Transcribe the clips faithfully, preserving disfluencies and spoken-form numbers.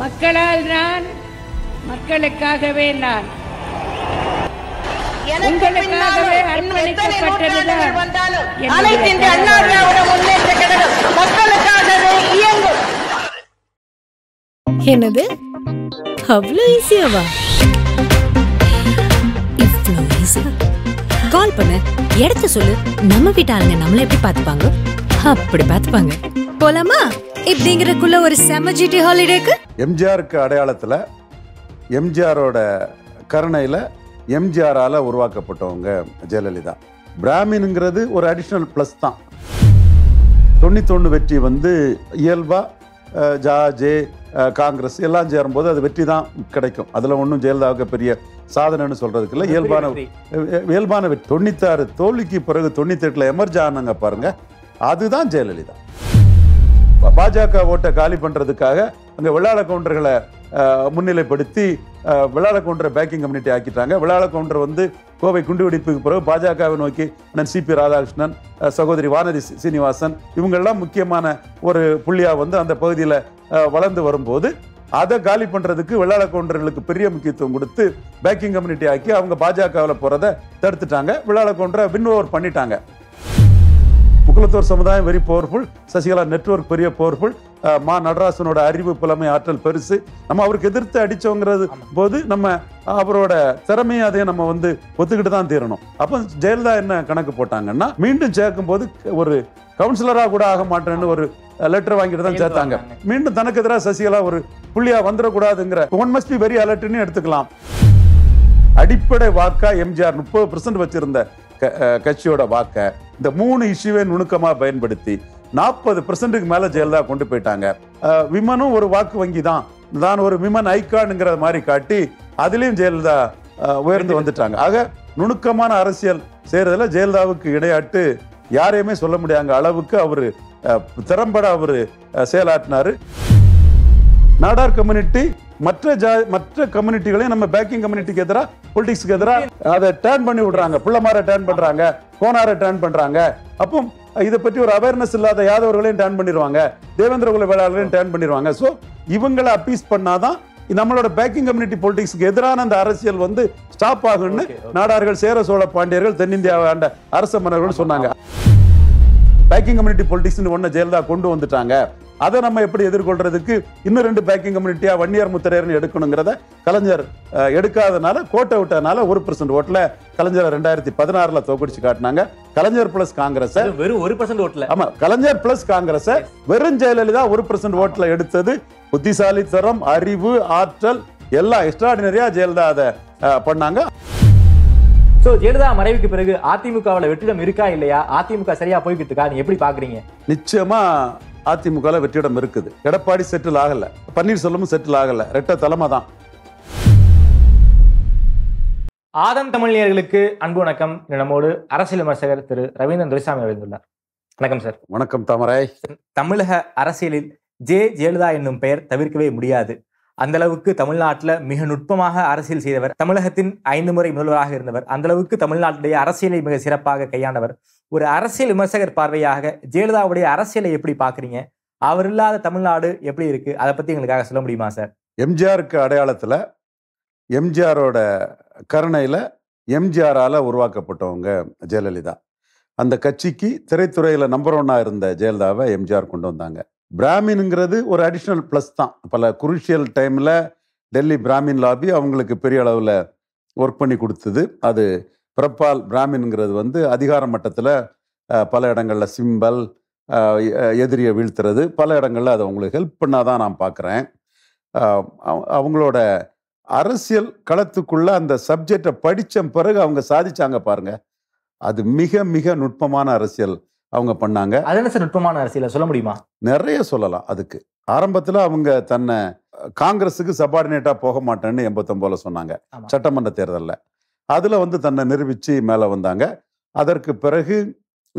மக்களால் நான், மக்களுக்காகவே நான். உங்களுக்காகவே அர்ப்பணிக்கப்பட்டதுதான் அனைத்து அண்ணாவின் முன்னேற்ற கழகம். மக்களுக்காகவே இயங்கும். என்னது அவ்வளோ ஈஸியாவா? இவ்வளோ ஈஸியா? கால் பண்ணு, எடுத்து சொல்லு. நம்ம வீட்டாளுங்க நம்மள எப்படி பார்த்துப்பாங்க? அப்படி பார்த்துப்பாங்க. போலாமா இப்படிங்கிறதுக்குள்ள ஒரு செம ஜிடி ஹாலிடேக்கு? எம்ஜிஆருக்கு அடையாளத்தில், எம்ஜிஆரோட கருணையில், எம்ஜிஆரால் உருவாக்கப்பட்டவங்க ஜெயலலிதா. பிராமின்ங்கிறது ஒரு அடிஷ்னல் ப்ளஸ் தான். தொண்ணூத்தொன்று வெற்றி வந்து இயல்பாக ஜா ஜே காங்கிரஸ் எல்லாம் சேரும்போது அது வெற்றி தான் கிடைக்கும். அதில் ஒன்றும் ஜெயலலிதாவுக்கு பெரிய சாதனைன்னு சொல்கிறதுக்கு இல்லை. இயல்பான இயல்பான வெற்றி. தொண்ணூத்தாறு தோல்விக்கு பிறகு தொண்ணூத்தெட்டில் எமர்ஜ் ஆனாங்க பாருங்கள், அதுதான் ஜெயலலிதா. பாஜக ஓட்டை காலி பண்ணுறதுக்காக அங்கே வெள்ளாள கவுண்டர்களை முன்னிலைப்படுத்தி வெள்ளாள கவுண்டரை பேக்கிங் கம்யூனிட்டி ஆக்கிட்டாங்க. வெள்ளாள கவுண்டர் வந்து கோவை குண்டுவெடிப்புக்கு பிறகு பாஜகவை நோக்கி அண்ணன் சிபி ராதாகிருஷ்ணன், சகோதரி வானதி சீனிவாசன் இவங்கெல்லாம் முக்கியமான ஒரு புள்ளியாக வந்து அந்த பகுதியில் வளர்ந்து வரும்போது அதை காலி பண்ணுறதுக்கு வெள்ளாள கவுண்டர்களுக்கு பெரிய முக்கியத்துவம் கொடுத்து பேக்கிங் கம்யூனிட்டி ஆக்கி அவங்க பாஜகவில் போகிறத தடுத்துட்டாங்க. வெள்ளாள கவுண்டரை வின் ஓவர் பண்ணிட்டாங்க. முக்குளத்தூர் சமுதாயம் வெரி பவர்ஃபுல், சசிகலா நெட்வொர்க் பெரிய பவர்ஃபுல், மா நடராசனோட அறிவு புலமை ஆற்றல் பெருசு. நம்ம அவருக்கு எதிர்த்து அடித்தோங்கிறது போது நம்ம அவரோட திறமையை அதையும் நம்ம வந்து ஒத்துக்கிட்டு தான் தீரணும். அப்போ ஜெயலலிதா என்ன கணக்கு போட்டாங்கன்னா, மீண்டும் சேர்க்கும் போது ஒரு கவுன்சிலராக கூட ஆக மாட்டேன்னு ஒரு லெட்டர் வாங்கிட்டு தான் சேர்த்தாங்க. மீண்டும் தனக்கு எதிராக சசிகலா ஒரு புள்ளியாக வந்துடக்கூடாதுங்கிற ஒன் மஸ்ட் பி வெரி அலர்ட்னு எடுத்துக்கலாம். அடிப்படை வாக்கா எம்ஜிஆர் முப்பது பெர்சன்ட் வச்சிருந்த கட்சியோட வாக்கை இந்த மூணு இஷ்யூவை நுணுக்கமாக பயன்படுத்தி நாற்பது பெர்சன்ட்டுக்கு மேலே ஜெயலலிதா கொண்டு போயிட்டாங்க. விமனும் ஒரு வாக்கு வங்கி தான், நான் ஒரு விமன் ஐக்கான்ங்கிற மாதிரி காட்டி அதுலேயும் ஜெயலலிதா உயர்ந்து வந்துட்டாங்க. ஆக நுணுக்கமான அரசியல் செய்கிறதுல ஜெயலலிதாவுக்கு இடையாட்டு யாரையுமே சொல்ல முடியாத அளவுக்கு அவர் திறம்பட அவர் செயலாற்றினார். நாடார் கம்யூனிட்டி மற்ற ஜா மற்ற கம்யூனிட்டிகளையும் நம்ம பேக்கிங் கம்யூனிட்டிக்கு எதிராக, பொலிட்டிக்ஸ்க்கு எதிராக அதை டேர்ன் பண்ணி விடுறாங்க. பிள்ளைமாரை டேர்ன் பண்ணுறாங்க, கோனாரை டேர்ன் பண்ணுறாங்க. அப்போ இதை பற்றி ஒரு அவேர்னஸ் இல்லாத யாதவர்களையும் டேர்ன் பண்ணிடுவாங்க, தேவேந்திர குல வேளாளர்களையும் டேர்ன் பண்ணிடுவாங்க. ஸோ இவங்களை அப்பீஸ் பண்ணாதான் நம்மளோட பேக்கிங் கம்யூனிட்டி பொலிட்டிக்ஸ்க்கு எதிரான அந்த அரசியல் வந்து ஸ்டாப் ஆகும்னு நாடார்கள், சேர சோழ பாண்டியர்கள், தென்னிந்தியாவை ஆண்ட அரச மன்னர்கள் சொன்னாங்க. பேக்கிங் கம்யூனிட்டி பொலிட்டிக்ஸ்னு ஒன்று ஜெயலலிதா கொண்டு வந்துட்டாங்க. அதை நம்ம எப்படி எதிர்கொள்றதுக்கு இன்னும் ரெண்டு பேக்கிங் கம்யூனிட்டியாக வன்னியார் முத்திரையர்னு எடுக்கணுங்கிறத கலைஞர் எடுக்காதனால, கோட்டை விட்டதுனால ஒரு பெர்சன்ட் ஓட்டில் கலைஞரை ரெண்டாயிரத்தி பதினாறில் தோக்கடிச்சு காட்டினாங்க. கலைஞர் பிளஸ் காங்கிரஸ் வெறும் ஒரு பெர்சன்ட் ஓட்டில். ஆமாம், கலைஞர் பிளஸ் காங்கிரஸை வெறும் ஜெயலலிதா ஒரு பெர்சன்ட் ஓட்டில் எடுத்தது. புத்திசாலித்தரம், அறிவு, ஆற்றல் எல்லாம் எக்ஸ்ட்ராடினரியாக ஜெயலலிதா அதை பண்ணாங்க. ஸோ ஜெயலலிதா மறைவுக்கு பிறகு அதிமுகவில் வெற்றிடம் இருக்கா இல்லையா, அதிமுக சரியா போய்கிட்டு இருக்கா, நீங்க எப்படி பாக்குறீங்க? நிச்சயமா அதிமுகவில் வெற்றிடம் இருக்குது. எடப்பாடி செட்டில் ஆகலை, பன்னீர்செல்வமும் செட்டில் ஆகலை, ரெட்ட தலைமை தான். ஆதம் தமிழர்களுக்கு அன்பு வணக்கம். நம்மோடு அரசியல் விமர்சகர் திரு ரவீந்திரன் துரைசாமி எழுந்துள்ளார். வணக்கம் சார். வணக்கம் தாமரை. தமிழக அரசியலில் ஜே ஜெயலலிதா என்னும் பெயர் தவிர்க்கவே முடியாது. அந்த அளவுக்கு தமிழ்நாட்டில் மிக நுட்பமாக அரசியல் செய்தவர், தமிழகத்தின் ஐந்து முறை முதல்வராக இருந்தவர், அந்த அளவுக்கு தமிழ்நாட்டுடைய அரசியலை மிக சிறப்பாக கையாண்டவர். ஒரு அரசியல் விமர்சகர் பார்வையாக ஜெயலலிதாவுடைய அரசியலை எப்படி பார்க்குறீங்க? அவர் இல்லாத தமிழ்நாடு எப்படி இருக்குது, அதை பற்றி எங்களுக்காக சொல்ல முடியுமா சார்? எம்ஜிஆருக்கு அடையாளத்தில், எம்ஜிஆரோட கருணையில், எம்ஜிஆரால் உருவாக்கப்பட்டவங்க ஜெயலலிதா. அந்த கட்சிக்கு திரைத்துறையில் நம்பர் ஒன்னாக இருந்த ஜெயலலிதாவை எம்ஜிஆர் கொண்டு வந்தாங்க. பிராமின்ங்கிறது ஒரு அடிஷ்னல் ப்ளஸ் தான். பல குரூஷியல் டைமில் டெல்லி பிராமின் லாபி அவங்களுக்கு பெரிய அளவில் ஒர்க் பண்ணி கொடுத்தது. அது பிரபால் பிராமின்ங்கிறது வந்து அதிகார மட்டத்தில் பல இடங்களில் சிம்பல் எதிரியை வீழ்த்துறது, பல இடங்களில் அது அவங்களுக்கு ஹெல்ப் பண்ணால் தான் நான் பார்க்குறேன். அவங்களோட அரசியல் களத்துக்குள்ளே அந்த சப்ஜெக்டை படித்த பிறகு அவங்க சாதித்தாங்க பாருங்கள், அது மிக மிக நுட்பமான அரசியல் அவங்க பண்ணாங்க. அது என்ன சார் நுட்பமான அரசியல் சொல்ல முடியுமா? நிறைய சொல்லலாம். அதுக்கு ஆரம்பத்தில் அவங்க தன்னை காங்கிரஸுக்கு சபார்டினேட்டாக போக மாட்டேன்னு எண்பத்தொம்போதுல சொன்னாங்க சட்டமன்ற தேர்தலில். அதில் வந்து தன்னை நிரூபித்து மேலே வந்தாங்க. அதற்கு பிறகு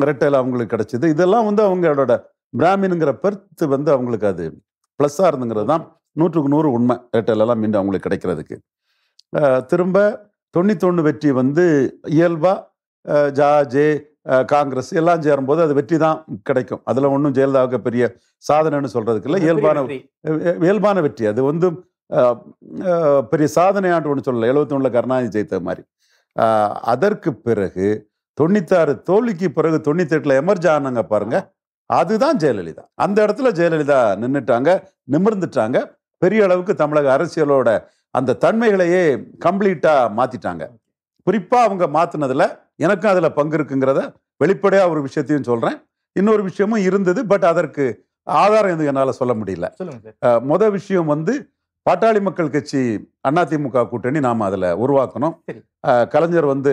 ரெட்டையில் அவங்களுக்கு கிடைச்சிது. இதெல்லாம் வந்து அவங்களோட பிராமின்ங்கிற பெருத்து வந்து அவங்களுக்கு அது ப்ளஸ்ஸாக இருந்துங்கிறது தான் நூற்றுக்கு நூறு உண்மை. ரெட்டையிலலாம் மீண்டும் அவங்களுக்கு கிடைக்கிறதுக்கு திரும்ப தொண்ணூத்தொன்று வெற்றி வந்து இயல்பாக ஜா ஜே காங்கிரஸ் எல்லாம் சேரும்போது அது வெற்றி தான் கிடைக்கும். அதில் ஒன்றும் ஜெயலலிதாவுக்கு பெரிய சாதனைன்னு சொல்கிறதுக்கு இல்லை, இயல்பான இயல்பான வெற்றி. அது வந்து பெரிய சாதனையாட்டு ஒன்று சொல்லலை, எழுபத்தி ஒன்றில் கருணாநிதி ஜெயித்த மாதிரி. அதற்கு பிறகு தொண்ணூத்தாறு தோல்விக்கு பிறகு தொண்ணூத்தெட்டில் எமர்ஜ் ஆனாங்க பாருங்க, அதுதான் ஜெயலலிதா. அந்த இடத்துல ஜெயலலிதா நின்றுட்டாங்க, நிமிர்ந்துட்டாங்க. பெரிய அளவுக்கு தமிழக அரசியலோட அந்த தன்மைகளையே கம்ப்ளீட்டாக மாற்றிட்டாங்க. குறிப்பாக அவங்க மாற்றினதில் எனக்கும் அதில் பங்கு இருக்குங்கிறத வெளிப்படையாக ஒரு விஷயத்தையும் சொல்கிறேன். இன்னொரு விஷயமும் இருந்தது, பட் அதற்கு ஆதாரம் எதுவும் என்னால் சொல்ல முடியல. முதல் விஷயம் வந்து பாட்டாளி மக்கள் கட்சி அதிமுக கூட்டணி நாம் அதில் உருவாக்கணும். கலைஞர் வந்து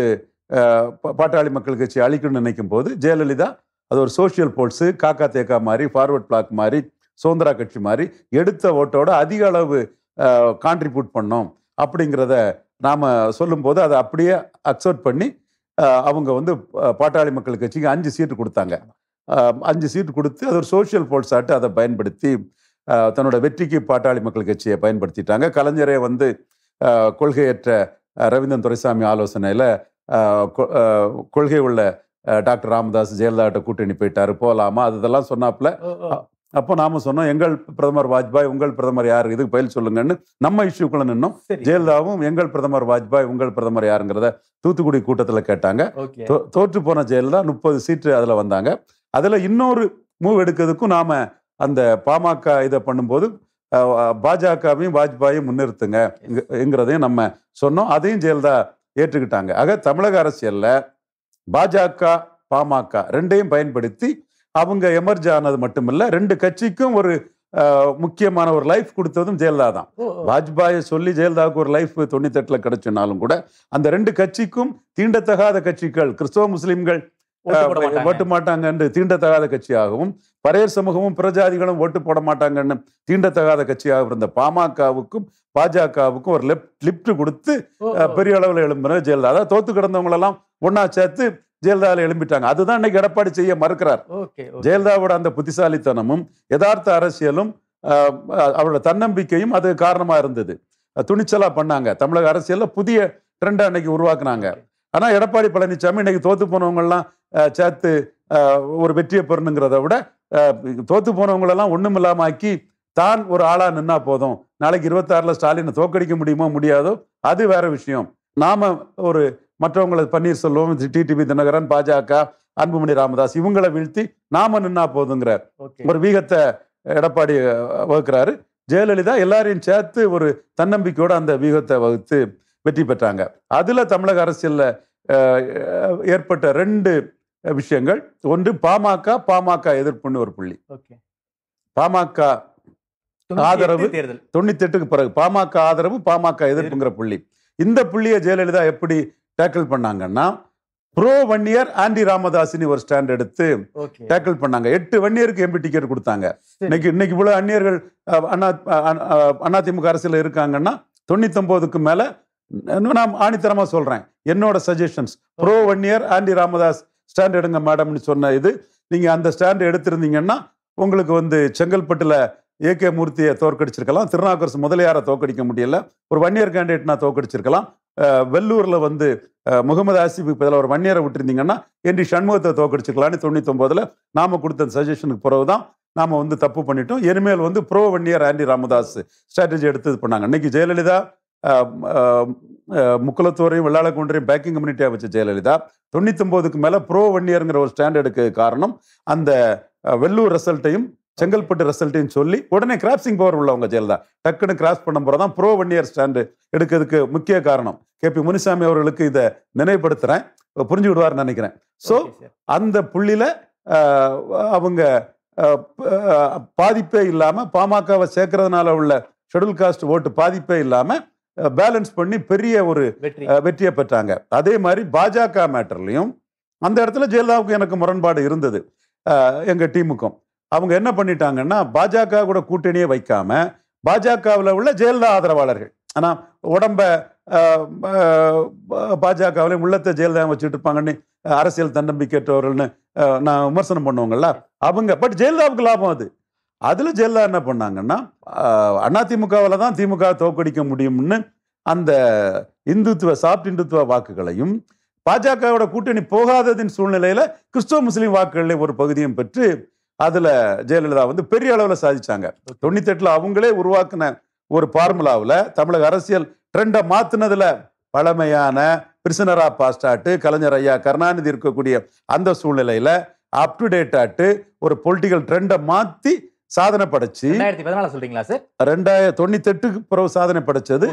பாட்டாளி மக்கள் கட்சி அழிக்கணும்னு நினைக்கும் போது ஜெயலலிதா அது ஒரு சோஷியல் போல்ஸு, காக்கா தேக்கா மாதிரி, ஃபார்வர்ட் பிளாக் மாதிரி, சுதந்திரா கட்சி மாதிரி எடுத்த ஓட்டோட அதிக அளவு கான்ட்ரிபியூட் பண்ணோம் அப்படிங்கிறத நாம் சொல்லும்போது அதை அப்படியே அக்செப்ட் பண்ணி அவங்க வந்து பாட்டாளி மக்கள் கட்சிக்கு அஞ்சு சீட்டு கொடுத்தாங்க. அஞ்சு சீட்டு கொடுத்து அது ஒரு சோஷியல் போல்ஸாட்டு அதை பயன்படுத்தி தன்னோட வெற்றிக்கு பாட்டாளி மக்கள் கட்சியை பயன்படுத்திட்டாங்க. கலைஞரே வந்து கொள்கையற்ற ரவீந்திரன் துரைசாமி ஆலோசனையில் கொள்கை உள்ள டாக்டர் ராமதாஸ் ஜெயலலிதாட்ட கூட்டணி போயிட்டாரு, போகலாமா அது இதெல்லாம் சொன்னாப்புல. அப்போ நாம சொன்னோம், எங்கள் பிரதமர் வாஜ்பாய் உங்கள் பிரதமர் யார், இதுக்கு பயில் சொல்லுங்கன்னு நம்ம இஷ்யூக்குள்ள நின்னோம். ஜெயலலிதாவும் எங்கள் பிரதமர் வாஜ்பாய் உங்கள் பிரதமர் யாருங்கிறத தூத்துக்குடி கூட்டத்தில் கேட்டாங்க. தோற்று போன ஜெயலலிதா முப்பது சீட்டு அதில் வந்தாங்க. அதில் இன்னொரு மூவ் எடுக்கிறதுக்கும் நாம் அந்த பாமக இதை பண்ணும்போது பாஜகவையும் வாஜ்பாயும் முன்னிறுத்துங்க என்கிறதையும் நம்ம சொன்னோம். அதையும் ஜெயலலிதா ஏற்றுக்கிட்டாங்க. ஆக தமிழக அரசியலில் பாஜக பாமக ரெண்டையும் பயன்படுத்தி அவங்க எமர்ஜ் ஆனது மட்டுமில்ல, ரெண்டு கட்சிக்கும் ஒரு முக்கியமான ஒரு லைஃப் கொடுத்ததும் ஜெயலலிதா தான். வாஜ்பாயை சொல்லி ஜெயலலிதாவுக்கு ஒரு லைஃப் தொண்ணூத்தெட்டுல கிடைச்சுனாலும் கூட அந்த ரெண்டு கட்சிக்கும் தீண்டத்தகாத கட்சிகள், கிறிஸ்தவ முஸ்லிம்கள் ஓட்டு மாட்டாங்க என்று தீண்டத்தகாத கட்சியாகவும், பரையர் சமூகமும் பிரஜாதிகளும் ஓட்டு போட மாட்டாங்கன்னு தீண்டத்தகாத கட்சியாகவும் இருந்த பாமகவுக்கும் பாஜகவுக்கும் ஒரு லெப்ட் லிப்ட் கொடுத்து பெரிய அளவில் எழும்பினர் ஜெயலலிதா. அதாவது தோத்து கிடந்தவங்களெல்லாம் ஒன்னா சேர்த்து ஜெயலலிதாவில் எழும்பிட்டாங்க. அதுதான் இன்னைக்கு எடப்பாடி செய்ய மறுக்கிறார். ஜெயலலிதாவோட அந்த புத்திசாலித்தனமும் யதார்த்த அரசியலும் அவரோட தன்னம்பிக்கையும் அது காரணமா இருந்தது. துணிச்சலா பண்ணாங்க. தமிழக அரசியல்ல புதிய ட்ரெண்டா இன்னைக்கு உருவாக்குனாங்க. ஆனா எடப்பாடி பழனிசாமி இன்னைக்கு தோத்து போனவங்கெல்லாம் சேர்த்து ஒரு வெற்றியை பெறணுங்கிறத விட தோத்து போனவங்களெல்லாம் ஒண்ணும் இல்லாம ஆக்கி தான் ஒரு ஆளா நின்னா போதும், நாளைக்கு இருபத்தி ஆறுல ஸ்டாலினை தோக்கடிக்க முடியுமோ முடியாதோ அது வேற விஷயம். நாம ஒரு மற்றவங்களை பன்னீர்செல்வம், டிடிவி தினகரன், பாஜக, அன்புமணி ராமதாஸ் இவங்களை வீழ்த்தி நாம நின்னா போதுங்கிற ஒரு வீகத்தை எடப்பாடி வகுக்கிறாரு. ஜெயலலிதா எல்லாரையும் சேர்த்து ஒரு தன்னம்பிக்கையோட அந்த வீகத்தை வகுத்து வெற்றி பெற்றாங்க. அதுல தமிழக அரசியல்ல ஏற்பட்ட ரெண்டு விஷயங்கள். ஒன்று பாமக பாமக எதிர்ப்புன்னு ஒரு புள்ளி, பாமக ஆதரவு தொண்ணூத்தி எட்டுக்கு பிறகு பாமக ஆதரவு பாமக எதிர்ப்புங்கிற புள்ளி. இந்த புள்ளியை ஜெயலலிதா எப்படி டேக்கிள் பண்ணாங்கன்னா, ப்ரோ வன்னியர் ஆண்டி ராமதாசினி ஒரு ஸ்டாண்ட் எடுத்து டேக்கிள் பண்ணாங்க. எட்டு வன்னியருக்கு எம்பி டிக்கெட் கொடுத்தாங்க. இன்னைக்கு இன்னைக்கு இவ்வளவு அந்நியர்கள் அதிமுக அரசியல் இருக்காங்கன்னா தொண்ணூத்தி ஒன்பதுக்கு மேல நான் ஆணித்தரமா சொல்றேன், என்னோட suggestions pro Vanniyar anti Ramadoss stand எடுங்க மேடம்னு சொன்ன இது, நீங்க அந்த ஸ்டாண்ட் எடுத்திருந்தீங்கன்னா உங்களுக்கு வந்து செங்கல்பட்டுல ஏ கே மூர்த்தியை தோற்கடிச்சிருக்கலாம், திருநாவுக்கரசு முதலியாரை தோற்கடிக்க முடியல, ஒரு வன்னியர் கேண்டிடேட்னா தோற்கடிச்சிருக்கலாம், வெள்ளூர்ல வந்து முகமது ஆசிப் இதில் ஒரு வன்னியரை விட்டுருந்தீங்கன்னா என்று சண்முகத்தை தோற்கடிச்சிருக்கலான்னு தொண்ணூத்தி ஒன்பதுல நாம கொடுத்த சஜஷனுக்கு பிறகுதான் நாம வந்து தப்பு பண்ணிட்டோம். இனிமேல் வந்து pro Vanniyar anti Ramadoss strategy எடுத்து பண்ணாங்க. இன்னைக்கு ஜெயலலிதா முக்குளத்தூரையும் வெள்ளாளக்குன்றையும் பேக்கிங் கம்யூனிட்டியா வச்ச ஜெயலலிதா தொண்ணூத்தி ஒன்பதுக்கு மேல ப்ரோ வன்னியருங்கிற ஒரு ஸ்டாண்ட் எடுக்க காரணம் அந்த வெள்ளூர் ரிசல்ட்டையும் செங்கல்பட்டு ரிசல்ட்னு சொல்லி உடனே கிராசிங் பவர் உள்ளவங்க ஜெயலலிதா டக்குன்னு கிராஸ் பண்ண போறதான் ப்ரோ வன்னியர் ஸ்டாண்டு எடுக்கிறதுக்கு முக்கிய காரணம். கே பி முனிசாமி அவர்களுக்கு இதை நினைவுபடுத்துறேன், புரிஞ்சுக்கிடுவார்னு நினைக்கிறேன். ஸோ அந்த புள்ளியில அவங்க பாதிப்பே இல்லாம பாமகவை சேர்க்கறதுனால உள்ள ஷெட்யூல் காஸ்ட் ஓட்டு பாதிப்பே இல்லாம பேலன்ஸ் பண்ணி பெரிய ஒரு வெற்றியை பெற்றாங்க. அதே மாதிரி பாஜக மேட்டர்லையும் அந்த இடத்துல ஜெயலலிதாவுக்கு எனக்கு முரண்பாடு இருந்தது. எங்க டீமுக்கும் அவங்க என்ன பண்ணிட்டாங்கன்னா பாஜக கூட கூட்டணியே வைக்காம பாஜகவில் உள்ள ஜெயலலிதா ஆதரவாளர்கள், ஆனால் உடம்ப பாஜகவிலையும் உள்ளத்தை ஜெயலலிதா வச்சுட்டு இருப்பாங்கன்னு அரசியல் தன்னம்பிக்கையற்றவர்கள்னு நான் விமர்சனம் பண்ணுவாங்கல்ல அவங்க, பட் ஜெயலலிதாவுக்கு லாபம் அது. அதில் ஜெயலலிதா என்ன பண்ணாங்கன்னா அதிமுகவில் தான் திமுக தோற்கடிக்க முடியும்னு அந்த இந்துத்துவ சாப்ட் இந்துத்துவ வாக்குகளையும் பாஜகவோட கூட்டணி போகாததின் சூழ்நிலையில கிறிஸ்துவ முஸ்லீம் வாக்குகளை ஒரு பகுதியும் பெற்று அதுல ஜெயலலிதா வந்து பெரிய அளவுல சாதிச்சாங்க. தொண்ணூத்தி எட்டுல அவங்களே உருவாக்குன ஒரு பார்முலாவில் தமிழக அரசியல் ட்ரெண்டை மாத்தினதுல பழமையான பிரிசனரா பாஸ்டாட்டு கலைஞர் ஐயா கருணாநிதி இருக்கக்கூடிய அந்த சூழ்நிலையில அப் டு டேட் ஆட்டு ஒரு பொலிட்டிக்கல் ட்ரெண்டை மாத்தி சாதனை படைச்சு சொல்றீங்களா சார்? ரெண்டாயிரத்தி தொண்ணூத்தி எட்டுக்கு பிறகு சாதனை படைச்சது,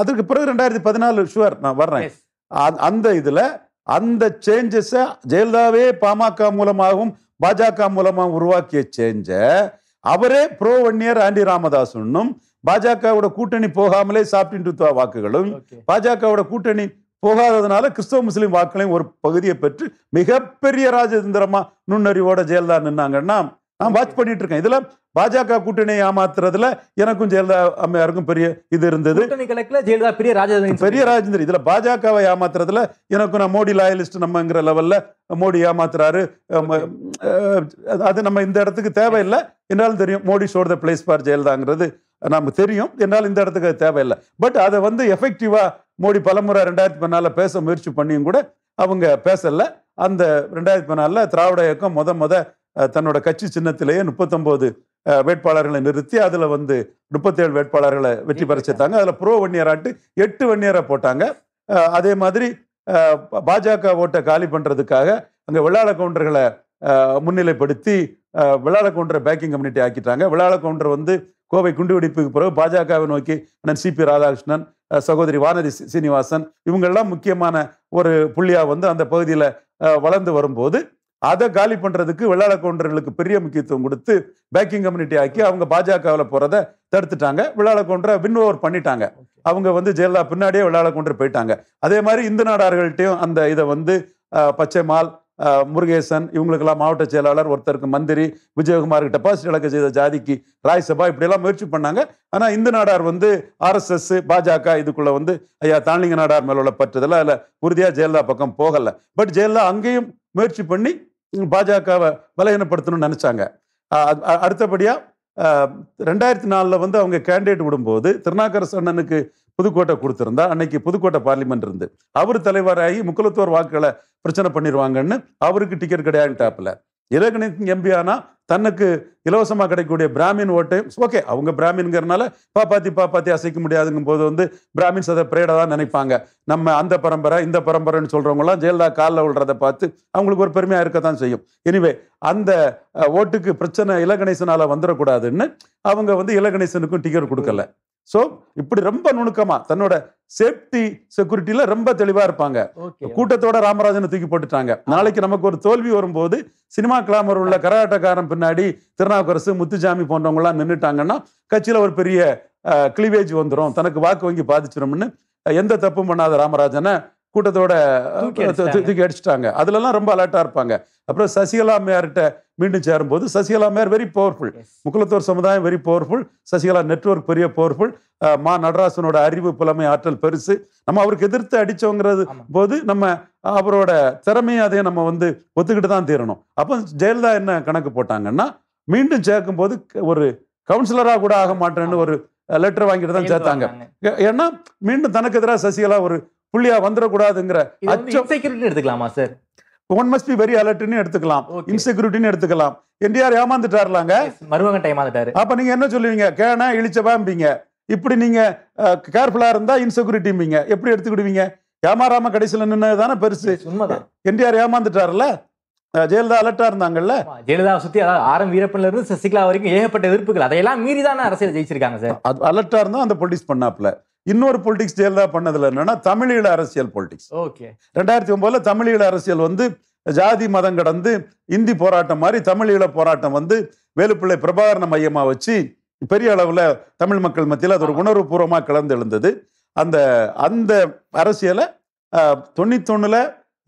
அதுக்கு பிறகு ரெண்டாயிரத்தி பதினாலு ஷுவர் நான் வர்றேன். அந்த இதுல அந்த சேஞ்சஸை ஜெயலலிதாவே பாமக மூலமாகவும் பாஜக மூலமாகவும் உருவாக்கிய சேஞ்ச அவரே ப்ரோ வன்னியர் ஆண்டி ராமதாசுன்னும் பாஜகவோட கூட்டணி போகாமலே சாப்ட் இந்துத்துவ வாக்குகளும் பாஜகவோட கூட்டணி போகாததுனால கிறிஸ்தவ முஸ்லீம் வாக்குகளையும் ஒரு பகுதியை பெற்று மிகப்பெரிய ராஜதந்திரமா நுண்ணறிவோட ஜெயலலிதா நின்னாங்கன்னா நான் வாட்ச் பண்ணிட்டு இருக்கேன். இதுல பாஜக கூட்டணி ஏமாத்துறதுல எனக்கும் ஜெயலலிதா அம்மையாருக்கும் பெரிய இது இருந்தது. ஜெயலலிதா பெரிய ராஜேந்திரன் பெரிய ராஜேந்திரன் இதுல பாஜகவை ஏமாத்துறதுல எனக்கும் நான் மோடி லாயலிஸ்ட் நம்மங்கிற லெவல்ல மோடி ஏமாத்துறாரு, அது நம்ம இந்த இடத்துக்கு தேவையில்லை என்றாலும் தெரியும். Modi showed the place for ஜெயலலிதாங்கிறது நமக்கு தெரியும் என்றாலும் இந்த இடத்துக்கு அது தேவையில்லை. பட் அதை வந்து எஃபெக்டிவா மோடி பலமுறை ரெண்டாயிரத்தி பதினால பேச முயற்சி பண்ணியும் கூட அவங்க பேசல. அந்த ரெண்டாயிரத்தி பதினால திராவிட இயக்கம் முத முத தன்னோட கட்சி சின்னத்திலேயே முப்பத்தி ஒன்பது வேட்பாளர்களை நிறுத்தி அதுல வந்து முப்பத்தி ஏழு வேட்பாளர்களை வெற்றி பெற சேர்த்தாங்க. அதுல ப்ரோ வன்னியராட்டு எட்டு வன்னியரை போட்டாங்க. அதே மாதிரி பாஜக ஓட்டை காலி பண்றதுக்காக அங்க வெள்ளாள கவுண்டர்களை முன்னிலைப்படுத்தி வெள்ளாள கவுண்டரை பேக்கிங் கம்யூனிட்டி ஆக்கிட்டாங்க. வெள்ளாள கவுண்டர் வந்து கோவை குண்டுவெடிப்புக்கு பிறகு பாஜகவை நோக்கி அண்ணன் சி பி ராதாகிருஷ்ணன், சகோதரி வானதி சீனிவாசன் இவங்கெல்லாம் முக்கியமான ஒரு புள்ளியா வந்து அந்த பகுதியில வளர்ந்து வரும்போது அதை காலி பண்றதுக்கு வெள்ளாள கவுண்டர்களுக்கு பெரிய முக்கியத்துவம் கொடுத்து பேக்கிங் கம்யூனிட்டி ஆக்கி அவங்க பாஜகவில் போறதை தடுத்துட்டாங்க. வெள்ளாள கவுண்டரை வின் ஓவர் பண்ணிட்டாங்க. அவங்க வந்து ஜெயலலிதா பின்னாடியே வெள்ளாள கவுண்டர் போயிட்டாங்க. அதே மாதிரி இந்து நாடார்கள்ட்டையும் அந்த இதை வந்து பச்சைமால், முருகேசன் இவங்களுக்கெல்லாம் மாவட்ட செயலாளர், ஒருத்தருக்கு மந்திரி, விஜயகுமாருக்கு டெபாசிட் இழக்க செய்த ஜாதிக்கு ராஜ்சபா, இப்படியெல்லாம் முயற்சி பண்ணாங்க. ஆனால் இந்து நாடார் வந்து ஆர்எஸ்எஸ் பாஜக இதுக்குள்ள வந்து ஐயா தானிங்க நாடார் மேல உள்ள பற்றதில்ல, அதில் உறுதியாக ஜெயலலிதா பக்கம் போகலை. பட் ஜெயலலிதா அங்கேயும் முயற்சி பண்ணி பாஜகவை பலகீனப்படுத்தணும்னு நினைச்சாங்க. அடுத்தபடியா ரெண்டாயிரத்தி நாலுல வந்து அவங்க கேண்டிடேட் விடும்போது திருநாக்கரசு அண்ணனுக்கு புதுக்கோட்டை கொடுத்திருந்தா, அன்னைக்கு புதுக்கோட்டை பார்லிமெண்ட் இருந்து அவர் தலைவராகி முக்குலத்தோர் வாக்குகளை பிரச்சனை பண்ணிடுவாங்கன்னு அவருக்கு டிக்கெட் கிடையாது. டாப்ல இலகணத்தின் எம்பி ஆனா தன்னுக்கு இலவசமாக கிடைக்கக்கூடிய பிராமின் ஓட்டையும் ஓகே அவங்க பிராமின்ங்கிறனால பாப்பாத்தி பாப்பாத்தி அசைக்க முடியாதுங்கும் போது வந்து பிராமின்ஸ் அதை பிரேடாக தான் நினைப்பாங்க. நம்ம அந்த பரம்பரை இந்த பரம்பரைன்னு சொல்றவங்கலாம் ஜெயலலிதா காலில் விழுறதை பார்த்து அவங்களுக்கு ஒரு பெருமையாக இருக்கத்தான் செய்யும். எனிவே அந்த ஓட்டுக்கு பிரச்சனை இலகணேசனால வந்துடக்கூடாதுன்னு அவங்க வந்து இலகணேசனுக்கும் டிக்கெட் கொடுக்கல. சோ இப்படி ரொம்ப நுணுக்கமா தன்னோட சேஃப்டி செக்யூரிட்டியில ரொம்ப தெளிவா இருப்பாங்க. கூட்டத்தோட ராமராஜனை தூக்கி போட்டுட்டாங்க. நாளைக்கு நமக்கு ஒரு தோல்வி வரும்போது சினிமா கிளாமர் உள்ள கராட்டக்காரன் பின்னாடி திருநாவுக்கரசு, முத்துசாமி போன்றவங்க எல்லாம் நின்றுட்டாங்கன்னா கட்சியில ஒரு பெரிய கிளிவேஜ் வந்துடும், தனக்கு வாக்கு வங்கி பாதிச்சிடும்னு எந்த தப்பும் பண்ணாத ராமராஜனை கூட்டத்தோட தூக்கி அடிச்சுட்டாங்க. அதுல எல்லாம் ரொம்ப அலர்ட்டா இருப்பாங்க. அப்புறம் சசிகலா அம்மையார்கிட்ட மீண்டும் சேரும்போது சசிகலா அம்மையார் வெரி பவர்ஃபுல், முக்குலத்தோர் சமுதாயம் வெரி பவர்ஃபுல், சசிகலா நெட்வொர்க் பெரிய பவர்ஃபுல், மா நடராசனோட அறிவு புலமை ஆற்றல் பெருசு. நம்ம அவருக்கு எதிர்த்து அடிச்சோங்கிறது போது நம்ம அவரோட திறமையை அதையும் நம்ம வந்து ஒத்துக்கிட்டு தான் தீரணும். அப்போ ஜெயலலிதா என்ன கணக்கு போட்டாங்கன்னா மீண்டும் சேர்க்கும் போது ஒரு கவுன்சிலரா கூட ஆக மாட்டேன்னு ஒரு லெட்டர் வாங்கிட்டு தான் சேர்த்தாங்க. ஏன்னா மீண்டும் தனக்கு எதிராக சசிகலா ஒரு புள்ளியா வந்துடக்கூடாதுங்கிற எடுத்துக்கலாமா sir? One must be very அலர்ட்னு எடுத்துக்கலாம், இன்செக்யூரிட்டின்னு எடுத்துக்கலாம். என்டிஆர் ஏமாந்துட்டாருலாங்க, மருமகன் ஏமாந்துட்டாரு. அப்ப நீங்க என்ன சொல்லுவீங்க? கேனா இழிச்சவாம்பிங்க. இப்படி நீங்க கேர்ஃபுல்லா இருந்தா இன்செக்யூரிட்டிம்பிங்க. எப்படி எடுத்துக்கிடுவீங்க? ஏமாறாம கடைசியில் நின்னதுதானே பெருசு. உண்மைதான், என்டிஆர் ஏமாந்துட்டாருல, ஜெயலலிதா அலர்ட்டா இருந்தாங்கல்ல. ஜெயலலிதா சுத்தி ஆரம் வீரப்பன்ல இருந்து சசிகலா வரைக்கும் ஏகப்பட்ட எதிர்ப்புகள், அதையெல்லாம் மீறிதான அரசியல் ஜெயிச்சிருக்காங்க சார். அலர்ட்டா இருந்தா அந்த பொலிட்டிக்ஸ் பண்ணாப்ல. இன்னொரு பொலிட்டிக்ஸ் ஜெயலலிதா பண்ணதுல என்னன்னா தமிழீழ அரசியல் பொலிட்டிக்ஸ். ஓகே, ரெண்டாயிரத்தி ஒன்பதுல தமிழீழ அரசியல் வந்து ஜாதி மதம் கடந்து இந்தி போராட்டம் மாதிரி தமிழீழ போராட்டம் வந்து வேலுப்பிள்ளை பிரபாகரன் மையமா வச்சு பெரிய அளவுல தமிழ் மக்கள் மத்தியில் அது ஒரு உணர்வு பூர்வமா கலந்து எழுந்தது. அந்த அந்த அரசியலை தொண்ணூத்தி ஒண்ணுல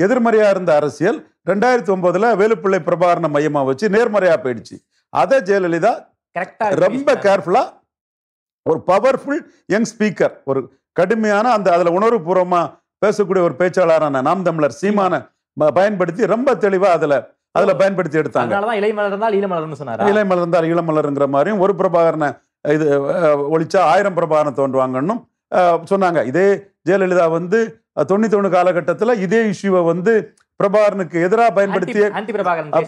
எதிர்மறையா இருந்த அரசியல் ரெண்டாயிரத்தி ஒன்பதுல வேலுப்பிள்ளை பிரபாகரன் மையமா வச்சு நேர்மறையா போயிடுச்சு. அதை ஜெயலலிதா கரெக்டா ரொம்ப கேர்ஃபுல்லா ஒரு பவர்ஃபுல் யங் ஸ்பீக்கர், ஒரு கடுமையான அந்த அதுல உணர்வு பூர்வமா பேசக்கூடிய ஒரு பேச்சாளரான நாம் தமிழர் சீமான பயன்படுத்தி ரொம்ப தெளிவா அதுல அதுல பயன்படுத்தி எடுத்தாங்க. இளைமலர் இருந்தால் ஈழமலர்ங்கிற மாதிரியும் ஒரு பிரபாகரனை இது ஒழிச்சா ஆயிரம் பிரபாகரன் தோன்றுவாங்கன்னு சொன்னாங்க. இதே ஜெயலலிதா வந்து தொண்ணூத்தி ஒன்று காலகட்டத்துல இதே இஷ்யூவை வந்து பிரபாகரனுக்கு எதிராக பயன்படுத்திய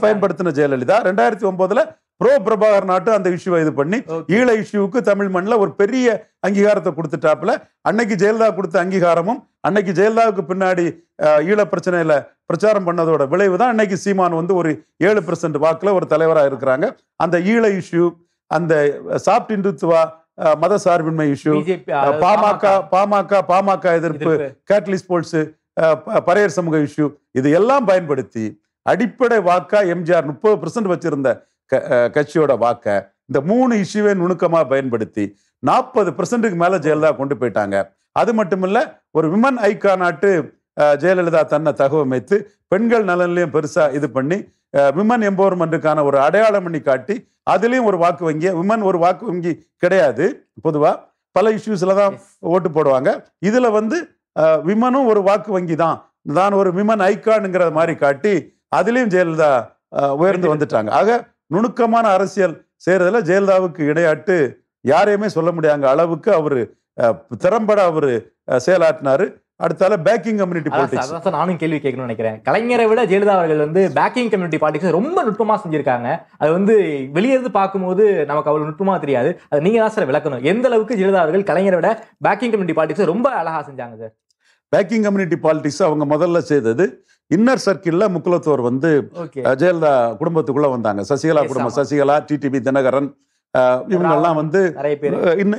பயன்படுத்தின ஜெயலலிதா ரெண்டாயிரத்தி ஒன்பதுல ப்ரோ பிரபாகர் நாட்டு அந்த இஷ்யூவை இது பண்ணி ஈழ இஷ்யூவுக்கு தமிழ் மண்ணில் ஒரு பெரிய அங்கீகாரத்தை கொடுத்துட்டாப்புல. அன்னைக்கு ஜெயலலிதா கொடுத்த அங்கீகாரமும் அன்னைக்கு ஜெயலலிதாவுக்கு பின்னாடி ஈழ பிரச்சனையில பிரச்சாரம் பண்ணதோட விளைவு தான் அன்னைக்கு சீமான் வந்து ஒரு ஏழு பெர்சென்ட் வாக்குல ஒரு தலைவராக இருக்கிறாங்க. அந்த ஈழ இஷ்யூ, அந்த சாப்ட் இந்துத்துவா மத சார்பின்மை இஷ்யூ, பாமக பாமக பாமக எதிர்ப்பு, கேட்டலி ஸ்போர்ட்ஸ், பறையர் சமூக இஷ்யூ, இது எல்லாம் பயன்படுத்தி அடிப்படை வாக்கா எம்ஜிஆர் முப்பது பெர்சென்ட் வச்சிருந்த கட்சியோட வாக்க இந்த மூணு இஷ்யூவை நுணுக்கமா பயன்படுத்தி நாற்பது பெர்சென்ட்டுக்கு மேல ஜெயலலிதா கொண்டு போயிட்டாங்க. அது மட்டும் இல்ல, ஒரு விமன் ஐக்கா நாட்டு ஜெயலலிதா தன்னை தகவமைத்து பெண்கள் நலன்லையும் பெருசா இது பண்ணி விமன் எம்பவர்மெண்ட்டுக்கான ஒரு அடையாளம் பண்ணி காட்டி அதுலயும் ஒரு வாக்கு வங்கி, விமன் ஒரு வாக்கு வங்கி கிடையாது, பொதுவா பல இஷ்யூஸ்ல தான் ஓட்டு போடுவாங்க, இதுல வந்து விமனும் ஒரு வாக்கு வங்கி தான், தான் ஒரு விமன் ஐக்கான்ங்கிற மாதிரி காட்டி அதுலயும் ஜெயலலிதா உயர்ந்து வந்துட்டாங்க. ஆக நுணுக்கமான அரசியல் செய்யறதுல ஜெயலலிதாவுக்கு இடையாட்டு யாரையுமே சொல்ல முடியாத அளவுக்கு அவரு திறம்பட அவரு செயலாற்றினாரு. அடுத்தால பேக்கிங் கம்யூனிட்டி பாலிடிக்ஸ் நானும் கேள்வி கேட்கணும்னு நினைக்கிறேன். கலைஞரை விட ஜெயலலிதா அவர்கள் வந்து பேக்கிங் கம்யூனிட்டி பாலிடிக்ஸ் ரொம்ப நுட்பமா செஞ்சிருக்காங்க. அது வந்து வெளியிருந்து பார்க்கும்போது நமக்கு அவ்வளவு நுட்பமா தெரியாது. அது நீங்க தான் சார் விளக்கணும், எந்த அளவுக்கு ஜெயலலிதா அவர்கள் கலைஞரை விட பேக்கிங் கம்யூனிட்டி பாலிடிக்ஸ் ரொம்ப அழகா செஞ்சாங்க சார். பேக்கிங் கம்யூனிட்டி பாலிடிக்ஸ் அவங்க முதல்ல செய்தது இன்னர் சர்க்கிள்ல முக்குலத்தோர் வந்து ஜெயலலிதா குடும்பத்துக்குள்ள வந்தாங்க. சசிகலா குடும்பம், சசிகலா, டிடிபி தினகரன், இவங்கெல்லாம் வந்து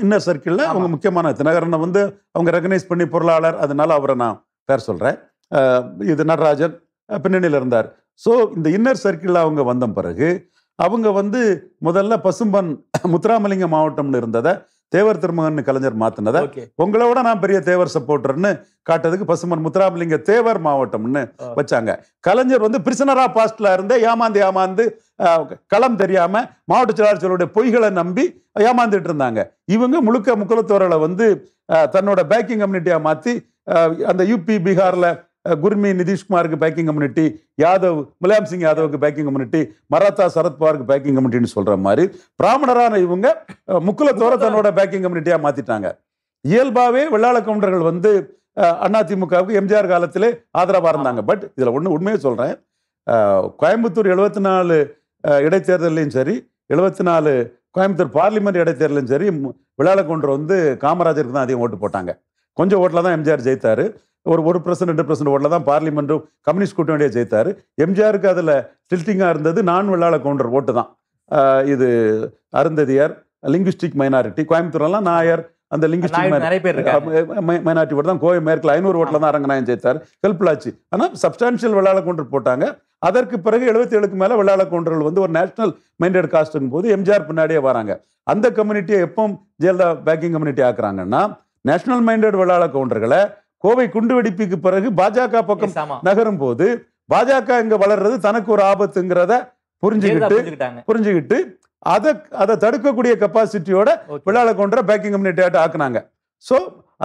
இன்னர் சர்க்கிள்ல அவங்க முக்கியமான தினகரனை வந்து அவங்க ரெகனைஸ் பண்ணி பொருளாளர், அதனால அவரை நான் பேர் சொல்றேன், இது நடராஜன் பின்னணியில இருந்தார். ஸோ இந்த இன்னர் சர்க்கிள்ல அவங்க வந்த பிறகு அவங்க வந்து முதல்ல பசும்பன் முத்துராமலிங்க மாவட்டம்னு இருந்ததை தேவர் திருமகன் கலைஞர் மாத்தினதை உங்களோட நான் பெரிய தேவர் சப்போர்ட்டர்னு காட்டுறதுக்கு பசுமன் முத்துராமலிங்க தேவர் மாவட்டம்னு வச்சாங்க. கலைஞர் வந்து பிரிசனரா பாஸ்ட்ல இருந்தே ஏமாந்து ஏமாந்து களம் தெரியாம மாவட்ட செயலாளர்களுடைய பொய்களை நம்பி ஏமாந்துட்டு இருந்தாங்க. இவங்க முழுக்க முக்குலத்தோரலை வந்து தன்னோட பேக்கிங் கம்யூனிட்டியா மாத்தி அந்த யூபி பீகார்ல குர்மி நிதிஷ்குமாருக்கு பேக்கிங் கம்யூனிட்டி, யாதவ் முலாயம் சிங் யாதவுக்கு பேக்கிங் கம்யூனிட்டி, மராத்தா சரத்பவாருக்கு பேக்கிங் கம்யூனிட்டின்னு சொல்ற மாதிரி பிராமணரான இவங்க முக்குலத்தோர தன்னோட பேக்கிங் கம்யூனிட்டியா மாத்திட்டாங்க. இயல்பாவே வெள்ளாள கவுண்டர்கள் வந்து அதிமுகவுக்கு எம்ஜிஆர் காலத்திலே ஆதரவா இருந்தாங்க. பட் இதுல ஒண்ணு உண்மையை சொல்றேன், கோயம்புத்தூர் எழுபத்தி நாலு இடைத்தேர்தலையும் சரி, எழுபத்தி நாலு கோயம்புத்தூர் பார்லிமெண்ட் இடைத்தேர்தலும் சரி, வெள்ளாள கவுண்டர் வந்து காமராஜருக்கு தான் அதிகம் ஓட்டு போட்டாங்க. கொஞ்சம் ஓட்டில் தான் எம்ஜிஆர் ஜெயித்தாரு. ஒரு ஒரு பர்சன்ட் ரெண்டு பர்சன்ட் ஓட்டில் தான் பார்லிமெண்ட்டும் கம்யூனிஸ்ட் கூட்டணியே ஜெயித்தார். எம்ஜிஆருக்கு அதில் டில்ட்டிங்காக இருந்தது நான் வெள்ளாள கவுண்டர் ஓட்டு தான். இது அருந்ததியர், லிங்குஸ்டிக் மைனாரிட்டி, கோயம்புத்தூர்லாம் நாயர், அந்த லிங்குஸ்டிக் மைனாரிட்டி ஓட்டு தான் கோவை மேற்கில் ஐநூறு ஓட்டில் தான் அரங்கநாயன் ஜெயித்தார், ஹெல்ப்லாச்சு. ஆனால் சப்ஸ்டான்ஷியல் வெள்ளாள கவுண்டர் போட்டாங்க. அதற்கு பிறகு எழுபத்தி ஏழுக்கு மேலே வெள்ளாள கவுண்டர்கள் வந்து ஒரு நேஷனல் மைண்டட் காஸ்ட்டும் போது எம்ஜிஆர் பின்னாடியே வராங்க. அந்த கம்யூனிட்டியை எப்போ ஜெயலலிதா பேக்கிங் கம்யூனிட்டி ஆக்குறாங்கன்னா, நேஷனல் மைண்டட் வெள்ளாள கவுண்டர்களை கோவை குண்டுவெடிப்புக்கு பிறகு பாஜக பக்கம் நகரும் போது பாஜக இங்க வளர்றது தனக்கு ஒரு ஆபத்துங்கிறத புரிஞ்சுக்கிட்டு புரிஞ்சுக்கிட்டு அதை அதை தடுக்கக்கூடிய கெப்பாசிட்டியோட வெள்ளாள கவுண்டரை பேக்கிங் கம்யூனிட்டி ஆக்குனாங்க. சோ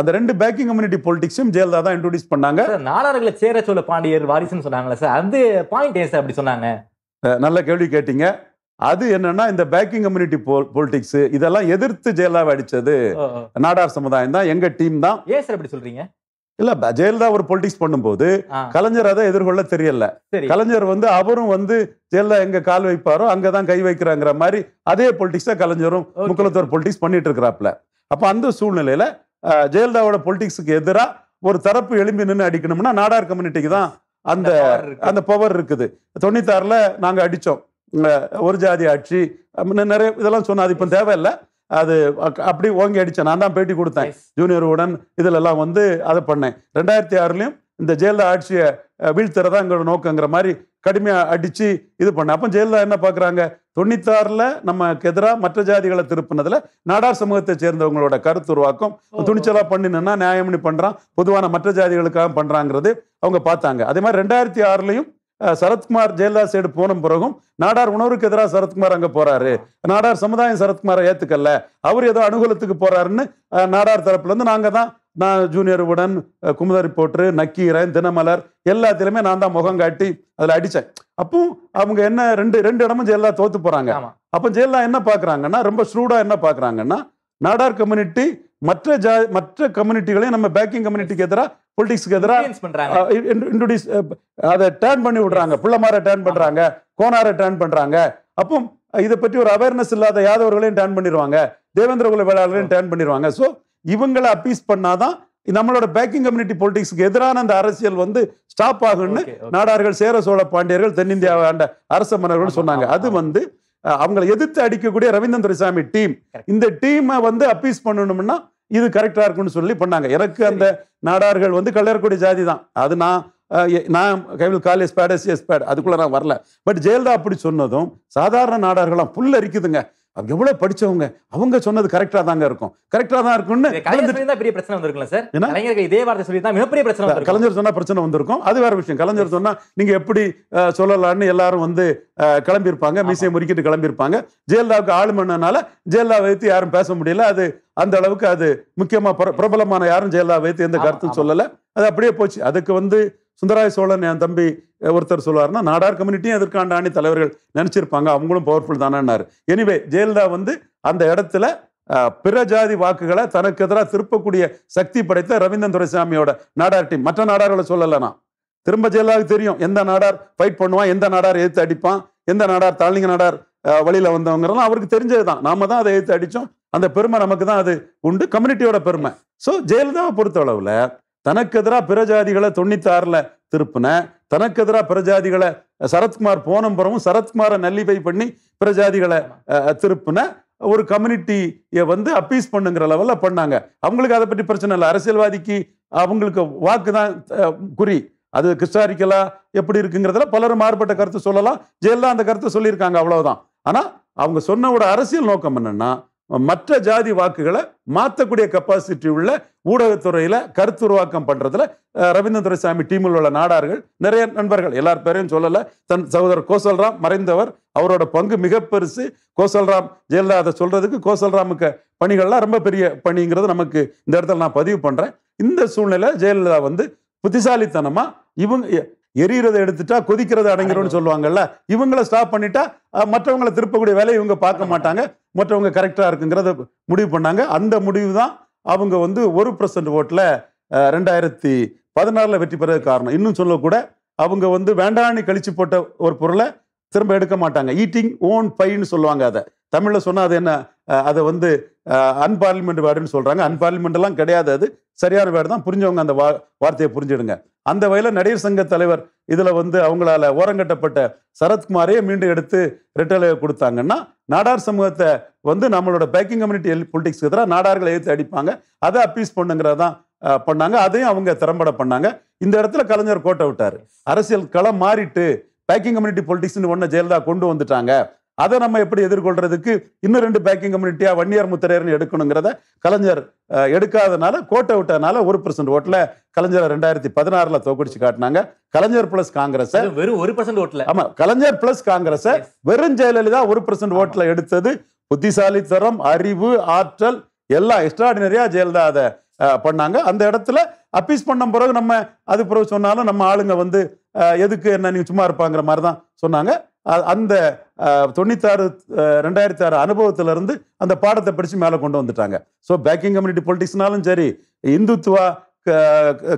அந்த ரெண்டு பேக்கிங் கம்யூனிட்டி பொலிட்டிக்ஸும் ஜெயலலிதா தான் இன்ட்ரோடியூஸ் பண்ணாங்க. நாடார்களை சேர சோழ பாண்டியர் வாரிசுன்னு சொன்னாங்களே சார், அது பாயிண்ட் ஏன் சார் அப்படி சொன்னாங்க? நல்ல கேள்வி கேட்டீங்க. அது என்னன்னா, இந்த பேக்கிங் கம்யூனிட்டி பொலிட்டிக்ஸ் இதெல்லாம் எதிர்த்து ஜெயலலிதாவை அடிச்சது நாடார் சமுதாயம் தான், எங்க டீம் தான். ஏன் சார் அப்படி சொல்றீங்க? இல்ல, ஜெயலலிதா ஒரு பொலிட்டிக்ஸ் பண்ணும்போது கலைஞர் அதை எதிர்கொள்ள தெரியல. கலைஞர் வந்து அவரும் வந்து ஜெயலலிதா எங்க கால் வைப்பாரோ அங்கதான் கை வைக்கிறாங்கிற மாதிரி அதே பொலிட்டிக்ஸ் தான் கலைஞரும் முக்குலத்தோர் பொலிட்டிக்ஸ் பண்ணிட்டு இருக்கிறாப்ல. அப்ப அந்த சூழ்நிலையில ஜெயலலிதாவோட பொலிட்டிக்ஸுக்கு எதிராக ஒரு தரப்பு எலும்பி நின்று அடிக்கணும்னா நாடார் கம்யூனிட்டிக்கு தான் அந்த அந்த பவர் இருக்குது. தொண்ணூத்தி ஆறுல நாங்க அடிச்சோம் ஒரு ஜாதி ஆட்சி நிறைய இதெல்லாம் சொன்னா அது இப்ப தேவையில்லை, அது அப்படி ஓங்கி அடிச்சேன். நான் தான் பேட்டி கொடுத்தேன் ஜூனியருடன், இதுல எல்லாம் வந்து அதை பண்ணேன். ரெண்டாயிரத்தி ஆறுலயும் இந்த ஜெயலலிதா ஆட்சியை வீழ்த்துறதா எங்களோட நோக்கங்கிற மாதிரி கடுமையா அடிச்சு இது பண்ண. அப்ப ஜெயலலிதா என்ன பாக்குறாங்க, தொண்ணூத்தி ஆறுல நமக்கு எதிராக மற்ற ஜாதிகளை திருப்பினதுல நாடார் சமூகத்தை சேர்ந்தவங்களோட கருத்து உருவாக்கம் துணிச்சலா பண்ணினா நியாயம்னு பண்றான், பொதுவான மற்ற ஜாதிகளுக்காக பண்றாங்கிறது அவங்க பார்த்தாங்க. அதே மாதிரி ரெண்டாயிரத்தி ஆறுலயும் சரத்குமார் ஜெயலலிதா சைடு போன பிறகும் நாடார் உணர்வுக்கு எதிராக சரத்குமார் அங்க போறாரு, நாடார் சமுதாயம் சரத்குமாரை ஏத்துக்கல, அவர் ஏதோ அனுகூலத்துக்கு போறாருன்னு நாடார் தரப்புல இருந்து நாங்க தான், நான் ஜூனியருடன், குமுத ரிப்போர்ட்ரு, நக்கீரன், தினமலர் எல்லாத்திலுமே நான் தான் முகம் காட்டி அதுல அடிச்சேன். அப்போ அவங்க என்ன ரெண்டு ரெண்டு இடமும் ஜெயலலிதா தோத்து போறாங்க. அப்ப ஜெயலலிதா என்ன பாக்குறாங்கன்னா, ரொம்ப ஸ்ரூடா என்ன பாக்குறாங்கன்னா, நாடார் கம்யூனிட்டி மற்ற ஜா மற்ற கம்யூனிட்டிகளையும் நம்ம பேக்கிங் கம்யூனிட்டிக்கு எதிராக politics together. Uh, introduce uh, uh, turn பண்ணி விடுறாங்க புள்ளமார turn பண்றாங்க கோனார turn பண்றாங்க அப்போ இத பத்தி ஒரு அவேர்னஸ் இல்லாத யாதவர்களையும் turn பண்ணிடுவாங்க தேவேந்திர குல வேளாளர்களையும் turn பண்ணிடுவாங்க சோ இவங்களை அப்பீஸ் பண்ணாதான் நம்மளோட பேக்கிங் கம்யூனிட்டி politics க்கு எதிரான அந்த அரசியல் வந்து ஸ்டாப் ஆகும்னு நாடார்கள் சேர சோழ பாண்டியர்கள் தென்னிந்தியா ஆண்ட அரச மன்னர்கள் சொன்னாங்க அது வந்து அவங்களை எதிர்த்து அடிக்கக்கூடிய ரவீந்திரன் துரைசாமி டீம் இந்த டீமை வந்து அப்பீஸ் பண்ணணும்னா இது கரெக்ட்டா இருக்குன்னு சொல்லி பண்ணாங்க எனக்கு அந்த நாடார்கள் வந்து கள்ளர்குடி ஜாதி தான் அது நான் நான் கைவில் காலேஸ் பேடஸ் எஸ் பேட் அதுக்குள்ள நான் வரல பட் ஜெயலலிதா அப்படி சொன்னதும் சாதாரண நாடார்களாம் புல்ல இருக்குதுங்க அவங்க எவ்வளவு படிச்சவங்க அவங்க சொன்னது கரெக்ட்டா தாங்க இருக்கும் கரெக்ட்டா தான் இருக்கும்னு கலைஞருக்கு தான் பெரிய பிரச்சனை வந்திருக்குல சார் கலைஞருக்கு இதே வார்த்தை சொல்லி தான் மிகப்பெரிய பிரச்சனை வந்திருக்கு கலைஞர் சொன்னா பிரச்சனை வந்திருக்கும் அது வேற விஷயம் கலைஞர் சொன்னா நீங்க எப்படி சொல்லலாம்னு எல்லாரும் வந்து கிளம்பி இருப்பாங்க மீசையை முறுக்கிட்டு கிளம்பி இருப்பாங்க ஜெயலலிதாவுக்கு ஆளுமன்னனால ஜெயலலிதா வைத்து யாரும் பேச முடியல அது அந்த அளவுக்கு அது முக்கியமா பிரபலமான யாரும் ஜெயலலிதா வைத்து எந்த கருத்தும் சொல்லல அது அப்படியே போச்சு அதுக்கு வந்து சுந்தராய சோழன் என் தம்பி ஒருத்தர் சொல்லுவாருன்னா நாடார் கம்யூனிட்டியும் எதிர்காண்ட அணி தலைவர்கள் நினைச்சிருப்பாங்க அவங்களும் பவர்ஃபுல் தானான்னாரு எனிவே ஜெயலலிதா வந்து அந்த இடத்துல பிற ஜாதி வாக்குகளை தனக்கு எதிராக திருப்பக்கூடிய சக்தி படைத்த ரவீந்திரன் துரைசாமியோட நாடார் டீம் மற்ற நாடார்களை சொல்லலைனா திரும்ப ஜெயலலிதாவுக்கு தெரியும் எந்த நாடார் ஃபைட் பண்ணுவான் எந்த நாடார் எதிர்த்து அடிப்பான் எந்த நாடார் தாழ்நிலை நாடார் வழியில வந்தவங்கலாம் அவருக்கு தெரிஞ்சதுதான் நாம தான் அதை எதிர்த்து அடிச்சோம் அந்த பெருமை நமக்கு தான் அது உண்டு கம்யூனிட்டியோட பெருமை ஸோ ஜெயலலிதாவை பொறுத்த அளவுல தனக்கு எதிராக பிரஜாதிகளை தொண்ணூத்தி ஆறுல திருப்பின தனக்கு எதிராக பிரஜாதிகளை சரத்குமார் போனம்புறமும் சரத்குமாரை நல்லிபை பண்ணி பிரஜாதிகளை திருப்பின ஒரு கம்யூனிட்டியை வந்து அப்பீஸ் பண்ணுங்கிற லெவலில் பண்ணாங்க அவங்களுக்கு அதை பற்றி பிரச்சனை இல்லை அரசியல்வாதிக்கு அவங்களுக்கு வாக்கு தான் குறி அது கிறிஸ்டாரிக்கலா எப்படி இருக்குங்கிறதுல பலரும் மாறுபட்ட கருத்து சொல்லலாம் ஜெயலலிதா அந்த கருத்தை சொல்லியிருக்காங்க அவ்வளவுதான் ஆனால் அவங்க சொன்ன ஒரு அரசியல் நோக்கம் என்னன்னா மற்ற ஜாதி வாக்குகளை மாற்றக்கூடிய கெப்பாசிட்டி உள்ள ஊடகத்துறையில கருத்துருவாக்கம் பண்றதுல ரவீந்திரன் துரைசாமி டீமில் உள்ள நாடார்கள் நிறைய நண்பர்கள் எல்லார் பேரையும் சொல்லல தன் சகோதரர் கோசல்ராம் மறைந்தவர் அவரோட பங்கு மிக பெருசு கோசல்ராம் ஜெயலலிதா அதை சொல்றதுக்கு கோசல்ராமுக்கு பணிகள்லாம் ரொம்ப பெரிய பணிங்கிறது நமக்கு இந்த இடத்துல நான் பதிவு பண்றேன் இந்த சூழ்நிலை ஜெயலலிதா வந்து புத்திசாலித்தனமா இவங்க எரியறதை எடுத்துட்டா கொதிக்கிறத அடங்கிறோம்னு சொல்லுவாங்கல்ல இவங்களை ஸ்டாப் பண்ணிட்டா மற்றவங்களை திருப்பக்கூடிய வேலையை இவங்க பார்க்க மாட்டாங்க மற்றவங்க கரெக்டா இருக்குங்கிறத முடிவு பண்ணாங்க அந்த முடிவு தான் அவங்க வந்து ஒரு பர்சன்ட் ஓட்டுல ரெண்டாயிரத்தி பதினாறுல வெற்றி பெற காரணம் இன்னும் சொல்ல கூட அவங்க வந்து வேண்டாணி கழிச்சு போட்ட ஒரு பொருளை திரும்ப எடுக்க மாட்டாங்க ஈட்டிங் ஓன் பைன்னு சொல்லுவாங்க அதை தமிழ்ல சொன்னா அது என்ன அதை வந்து அன்பார்லிமெண்ட் வேர்டுன்னு சொல்றாங்க அன்பார்லிமெண்ட் எல்லாம் கிடையாது அது சரியான வேர்டு தான் புரிஞ்சவங்க அந்த வா வார்த்தையை புரிஞ்சிடுங்க அந்த வகையில நடிகர் சங்க தலைவர் இதுல வந்து அவங்களால ஓரங்கட்டப்பட்ட சரத்குமாரையே மீண்டும் எடுத்து ரிட்டலை கொடுத்தாங்கன்னா நாடார் சமூகத்தை வந்து நம்மளோட பேக்கிங் கம்யூனிட்டி பொலிட்டிக்ஸ்க்கு எதிராக நாடார்களை ஏற்று அடிப்பாங்க அதை அப்பீஸ் பண்ணுங்கிறதான் பண்ணாங்க அதையும் அவங்க திறம்பட பண்ணாங்க இந்த இடத்துல கலைஞர் கோட்டை விட்டாரு அரசியல் களம் மாறிட்டு பேக்கிங் கம்யூனிட்டி பொலிட்டிக்ஸ்ன்னு ஒன்றை ஜெயலலிதா கொண்டு வந்துட்டாங்க அதை நம்ம எப்படி எதிர்கொள்றதுக்கு இன்னும் ரெண்டு பேக்கிங் கம்யூனிட்டியா வன்னியார் முத்திரையர்னு எடுக்கணுங்கிறத கலைஞர் எடுக்காதனால கோட்டை விட்டனால ஒரு பர்சன்ட் ஓட்டுல கலைஞர் ரெண்டாயிரத்தி பதினாறுல தோக்கடிச்சு காட்டினாங்க கலைஞர் பிளஸ் காங்கிரஸ் வெறும் ஒரு பர்சன்ட் ஓட்டுல ஆமா கலைஞர் பிளஸ் காங்கிரஸ் வெறும் ஜெயலலிதா ஒரு பர்சன்ட் ஓட்டுல எடுத்தது புத்திசாலித்தரம் அறிவு ஆற்றல் எல்லாம் எக்ஸ்ட்ராடினரியா ஜெயலலிதா அதை பண்ணாங்க அந்த இடத்துல அப்பீஸ் பண்ண பிறகு நம்ம அது பிறகு சொன்னாலும் நம்ம ஆளுங்க வந்து எதுக்கு என்ன நீ சும்மா இருப்பாங்கிற மாதிரிதான் சொன்னாங்க அந்த தொண்ணூத்தாறு ரெண்டாயிரத்தி ஆறு அனுபவத்துல இருந்து அந்த பாடத்தை படிச்சு மேலே கொண்டு வந்துட்டாங்க ஸோ பேக்கிங் கம்யூனிட்டி பொலிட்டிக்ஸ்னாலும் சரி இந்துத்துவா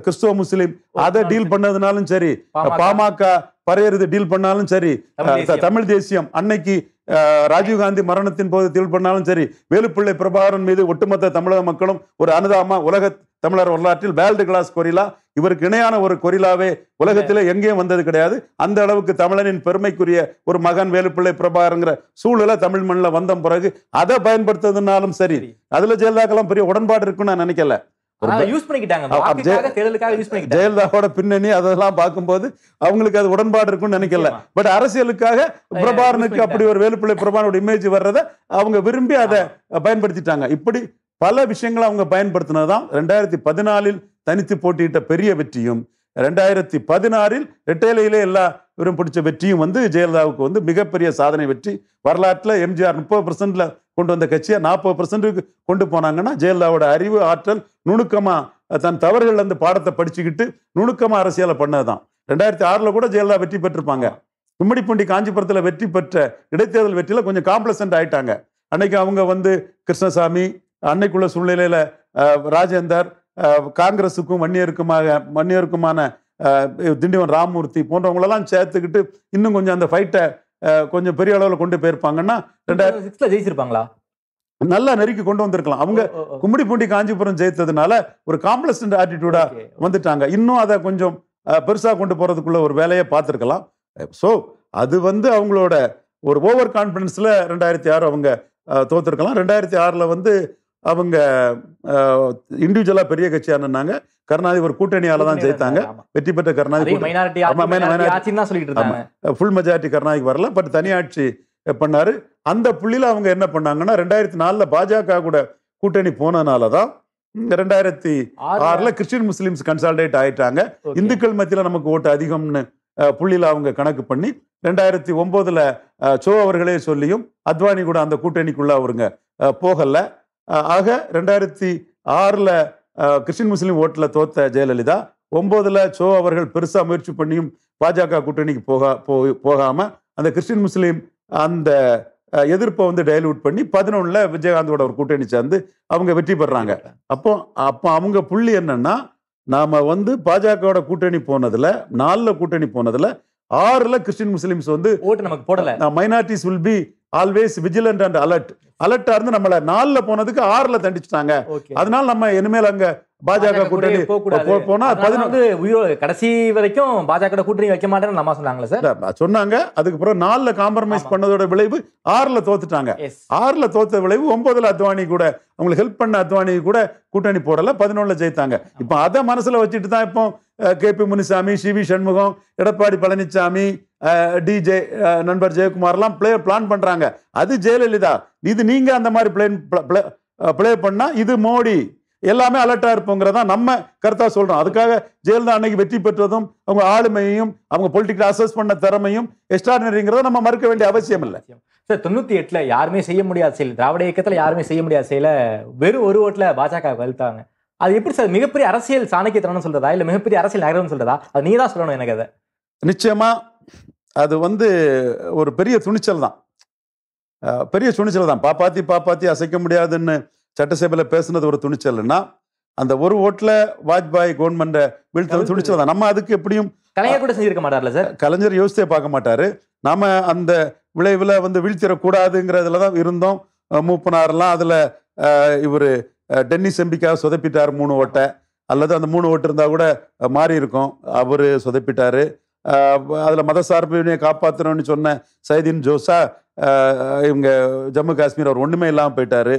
கிறிஸ்துவ முஸ்லீம் அதை டீல் பண்ணதுனாலும் சரி பாமக பறையறது டீல் பண்ணாலும் சரி தமிழ் தேசியம் அன்னைக்கு ராஜீவ்காந்தி மரணத்தின் போது டீல் பண்ணாலும் சரி வேலுப்பிள்ளை பிரபாகரன் மீது ஒட்டுமொத்த தமிழக மக்களும் ஒரு அனுதாபமா உலக தமிழர் வரலாற்றில் வேர்ல்டு கிளாஸ் கொரிலா இவருக்கு இணையான ஒரு கொரிலாவே உலகத்திலே எங்கேயும் வந்தது கிடையாது அந்த அளவுக்கு தமிழனின் பெருமைக்குரிய ஒரு மகன் வேலுப்பிள்ளை பிரபாகரங்கிற சூழலை தமிழ் மண்ணில் வந்த பிறகு அதை பயன்படுத்துறதுனாலும் சரி அதுல ஜெயலலிதாக்கெல்லாம் பெரிய உடன்பாடு இருக்குன்னு நான் நினைக்கல ஜெயலலிதாவோட பின்னணி அதெல்லாம் பார்க்கும்போது அவங்களுக்கு அது உடன்பாடு இருக்குன்னு நினைக்கல பட் அரசியலுக்காக பிரபாகரனுக்கு அப்படி ஒரு வேலுப்பிள்ளை பிரபாகரனோட இமேஜ் வர்றதை அவங்க விரும்பி அதை பயன்படுத்திட்டாங்க இப்படி பல விஷயங்களை அவங்க பயன்படுத்தினதுதான் ரெண்டாயிரத்தி பதினாலில் தனித்து போட்டியிட்ட பெரிய வெற்றியும் ரெண்டாயிரத்தி பதினாறில் ரெட்டேலையிலே எல்லா விரும் பிடிச்ச வெற்றியும் வந்து ஜெயலலிதாவுக்கு வந்து மிகப்பெரிய சாதனை வெற்றி வரலாற்றில் எம்ஜிஆர் முப்பது பெர்சென்ட்ல கொண்டு வந்த கட்சியை நாற்பது பெர்சென்ட்டுக்கு கொண்டு போனாங்கன்னா ஜெயலலிதாவோட அறிவு ஆற்றல் நுணுக்கமா தன் தவறுகள்ல இருந்து பாடத்தை படிச்சுக்கிட்டு நுணுக்கமா அரசியலை பண்ணதுதான் ரெண்டாயிரத்தி ஆறுல கூட ஜெயலலிதா வெற்றி பெற்றிருப்பாங்க கும்மிடிப்பூண்டி காஞ்சிபுரத்துல வெற்றி பெற்ற இடைத்தேர்தல் வெற்றியில கொஞ்சம் காம்ப்ளசன்ட் ஆயிட்டாங்க அன்னைக்கு அவங்க வந்து கிருஷ்ணசாமி அன்னைக்குள்ள சூழ்நிலையில ராஜேந்தர் காங்கிரஸுக்கும் வன்னியருக்குமாக வன்னியருக்குமான திண்டிவன் ராமமூர்த்தி போன்றவங்களெல்லாம் சேர்த்துக்கிட்டு இன்னும் கொஞ்சம் அந்த ஃபைட்டை கொஞ்சம் பெரிய அளவில் கொண்டு போயிருப்பாங்கன்னா ரெண்டாயிரத்தி சிக்ஸ்ல ஜெயிச்சிருப்பாங்களா, நல்லா நெருக்கி கொண்டு வந்திருக்கலாம். அவங்க கும்மிடி பூண்டி காஞ்சிபுரம் ஜெயித்ததுனால ஒரு காம்ப்ளெக்ஸண்ட் ஆட்டிடியூடா வந்துட்டாங்க. இன்னும் அதை கொஞ்சம் பெருசா கொண்டு போறதுக்குள்ள ஒரு வேலையை பார்த்துருக்கலாம். ஸோ அது வந்து அவங்களோட ஒரு ஓவர் கான்ஃபிடன்ஸ்ல ரெண்டாயிரத்தி ஆறு அவங்க தோத்துருக்கலாம். ரெண்டாயிரத்தி ஆறுல வந்து அவங்க இண்டிவிஜுவலா பெரிய கட்சியா நின்னாங்க. கருணாநிதி ஒரு கூட்டணியால தான் ஜெயித்தாங்க. வெற்றி பெற்ற கருணாநிதி ஃபுல் மெஜாரிட்டி கருணாநிதிக்கு வரல, பட் தனியாட்சி பண்ணாரு. அந்த புள்ளியில அவங்க என்ன பண்ணாங்கன்னா ரெண்டாயிரத்தி நாலுல பாஜக கூட கூட்டணி போனதுனாலதான் ரெண்டாயிரத்தி ஆறுல கிறிஸ்டின் முஸ்லிம்ஸ் கன்சால்டேட் ஆயிட்டாங்க. இந்துக்கள் மத்தியில நமக்கு ஓட்டு அதிகம்னு புள்ளியில அவங்க கணக்கு பண்ணி ரெண்டாயிரத்தி ஒன்பதுல சோ அவர்களே சொல்லியும் அத்வானி கூட அந்த கூட்டணிக்குள்ள அவருங்க போகல. ஆக ரெண்டாயிரத்தி ஆறுல கிறிஸ்டின் முஸ்லீம் ஓட்டுல தோத்த ஜெயலலிதா ஒன்பதுல சோ அவர்கள் பெருசா முயற்சி பண்ணியும் பாஜக கூட்டணிக்கு போக போகாம அந்த கிறிஸ்டின் முஸ்லீம் அந்த எதிர்ப்பை வந்து டைல்யூட் பண்ணி பதினொன்னுல விஜயகாந்தோட ஒரு கூட்டணி சேர்ந்து அவங்க வெற்றி பெறாங்க. அப்போ அப்போ அவங்க புள்ளி என்னன்னா, நாம வந்து பாஜகவோட கூட்டணி போனதுல நாலுல கூட்டணி போனதுல ஆறுல கிறிஸ்டின் முஸ்லிம்ஸ் வந்து ஓட்டு நமக்கு போடல. Minorities will be always vigilant and alert. அலர்ட்டா இருந்து நம்மள நாலுல போனதுக்கு ஆறுல தண்டிச்சுட்டாங்க. அதனால நம்ம இனிமேல் அங்க பாஜக கூட்டணி போனா பதினொன்று கடைசி வரைக்கும் பாஜக கூட்டணி வைக்க மாட்டேன்னு நம்ம சொன்னாங்களே சார், சொன்னாங்க. அதுக்கப்புறம் நாலுல காம்ப்ரமைஸ் பண்ணதோட விளைவு ஆறுல தோத்துட்டாங்க. ஆறுல தோத்த விளைவு ஒன்பதுல அத்வானி கூட அவங்களுக்கு ஹெல்ப் பண்ண அத்வானி கூட கூட்டணி போடல, பதினொன்னுல ஜெயித்தாங்க. இப்ப அதை மனசுல வச்சுட்டு தான் இப்போ K P Munisamy, C V Shanmugam, Edappadi Palaniswami, D ஜெய நண்பர் ஜெயக்குமார் எல்லாம் பிளே பிளான் பண்றாங்க. அது ஜெயலலிதா, இது நீங்க அந்த மாதிரி பிளேன் பிளே பண்ணா இது மோடி, எல்லாமே அலர்ட்டா இருப்போங்கிறதா நம்ம கருத்தா சொல்றோம். அதுக்காக ஜெயலலிதா அன்னைக்கு வெற்றி பெற்றதும் அவங்க ஆளுமையையும் அவங்க பொலிட்டிக்கல் அசஸ் பண்ண திறமையும் எக்ஸ்ட்ராடினரிங்கிறத நம்ம மறுக்க வேண்டிய அவசியம் இல்லை. சார் தொண்ணூத்தி எட்டுல யாருமே செய்ய முடியாத செயல், திராவிட இயக்கத்துல யாருமே செய்ய முடியாத செயல வெறும் ஒரு ஓட்டுல பாஜக வெளுத்தாங்க. அது எப்படி சார், மிகப்பெரிய அரசியல் சாணக்கியத்தனம்னு சொல்றதா இல்ல மிகப்பெரிய அரசியல் நகரம்னு சொல்றதா? அது நீ தான் சொல்லணும் எனக்கு. அதை நிச்சயமா அது வந்து ஒரு பெரிய துணிச்சல் தான், பெரிய துணிச்சல் தான். பாப்பாத்தி பாப்பாத்தி அசைக்க முடியாதுன்னு சட்டசபையில் பேசுனது ஒரு துணிச்சல்னா, அந்த ஒரு ஓட்டில் வாஜ்பாய் கவர்மெண்ட்டை வீழ்த்தது துணிச்சல் தான். நம்ம அதுக்கு எப்படியும் கலைஞர் கூட செஞ்சிருக்க மாட்டார்ல சார், கலைஞர் யோசித்தே பார்க்க மாட்டார். நாம் அந்த விளைவில் வந்து வீழ்த்திடக்கூடாதுங்கிறதுல தான் இருந்தோம். மூப்பனாரெலாம் அதில் இவர் டென்னிஸ் எம்பிக்காக சொதப்பிட்டார் மூணு ஓட்டை, அல்லது அந்த மூணு ஓட்டு இருந்தால் கூட மாறி இருக்கும், அவர் சொதப்பிட்டார். அதில் மதசார்பினை காப்பாற்றணும்னு சொன்ன சைதீன் ஜோஸா இவங்க ஜம்மு காஷ்மீர் அவர் ஒன்றுமே இல்லாமல் போயிட்டார்.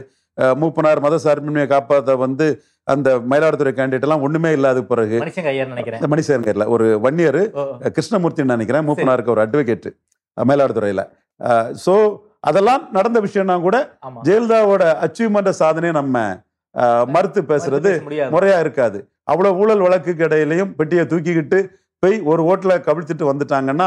மூப்பனார் மதசார்பின்மையை காப்பாற்ற வந்து அந்த மயிலாடுதுறை கேண்டிடேட் எல்லாம் ஒண்ணுமே இல்லாத பிறகு மணிசேகரன் கையில ஒரு வன்னியர் கிருஷ்ணமூர்த்தின்னு நினைக்கிறேன் மூப்பனாருக்கு ஒரு அட்வொகேட் மயிலாடுதுறையில. ஸோ அதெல்லாம் நடந்த விஷயம்னா கூட ஜெயலலிதாவோட அச்சீவ்மெண்ட் சாதனையை நம்ம மறுத்து பேசுறது முறையா இருக்காது. அவ்வளவு ஊழல் வழக்குக்கு இடையிலையும் பெட்டியை தூக்கிக்கிட்டு போய் ஒரு ஓட்டுல கவிழ்த்துட்டு வந்துட்டாங்கன்னா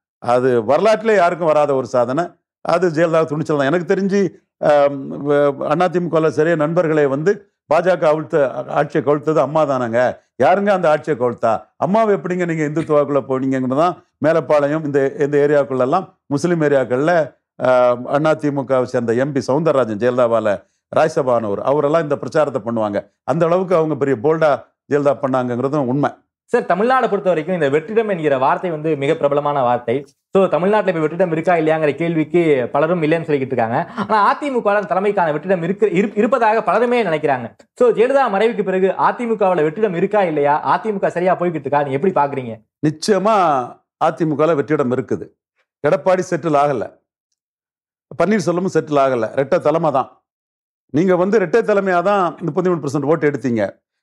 அது வரலாற்றிலே யாருக்கும் வராத ஒரு சாதனை. அது ஜெயலலிதா துணிச்சல் தான். எனக்கு தெரிஞ்சு அதிமுக சரிய நண்பர்களே வந்து பாஜக அவிழ்த்த ஆட்சியை கவிழ்த்தது அம்மா தானாங்க. யாருங்க அந்த ஆட்சியை கவிழ்த்தா? அம்மாவை எப்படிங்க நீங்கள் இந்துத்துவாக்குள்ளே போனீங்கங்கிறதான் மேலப்பாளையம் இந்த இந்த ஏரியாவுக்குள்ளெல்லாம் முஸ்லீம் ஏரியாக்களில் அதிமுகவை சேர்ந்த எம்பி சவுந்தரராஜன் ஜெயலலிதாவால் ராஜ்யசபானவர் அவரெல்லாம் இந்த பிரச்சாரத்தை பண்ணுவாங்க. அந்த அளவுக்கு அவங்க பெரிய போல்டாக ஜெயலலிதா பண்ணாங்கிறதும் உண்மை. சார் தமிழ்நாட்டை பொறுத்த வரைக்கும் இந்த வெற்றிடம் என்கிற வார்த்தை வந்து மிக பிரபலமான வார்த்தை. ஸோ தமிழ்நாட்டில் இப்போ வெற்றிடம் இருக்கா இல்லையாங்கிற கேள்விக்கு பலரும் இல்லைன்னு சொல்லிக்கிட்டு இருக்காங்க. ஆனால் அதிமுக தலைமைக்கான வெற்றிடம் இருக்கு இருப்பதாக பலருமே நினைக்கிறாங்க. ஸோ ஜெயலலிதா மறைவுக்கு பிறகு அதிமுகவில் வெற்றிடம் இருக்கா இல்லையா, அதிமுக சரியா போய்கிட்டு இருக்கா, நீ எப்படி பாக்குறீங்க? நிச்சயமா அதிமுகவில் வெற்றிடம் இருக்குது. எடப்பாடி செட்டில் ஆகலை, பன்னீர்செல்வமும் செட்டில் ஆகலை. ரெட்டை தலைமை தான். நீங்க வந்து ரெட்டை தலைமையாக தான் முப்பத்தி மூணு பெர்சன்ட் ஓட்டு எடுத்தீங்க.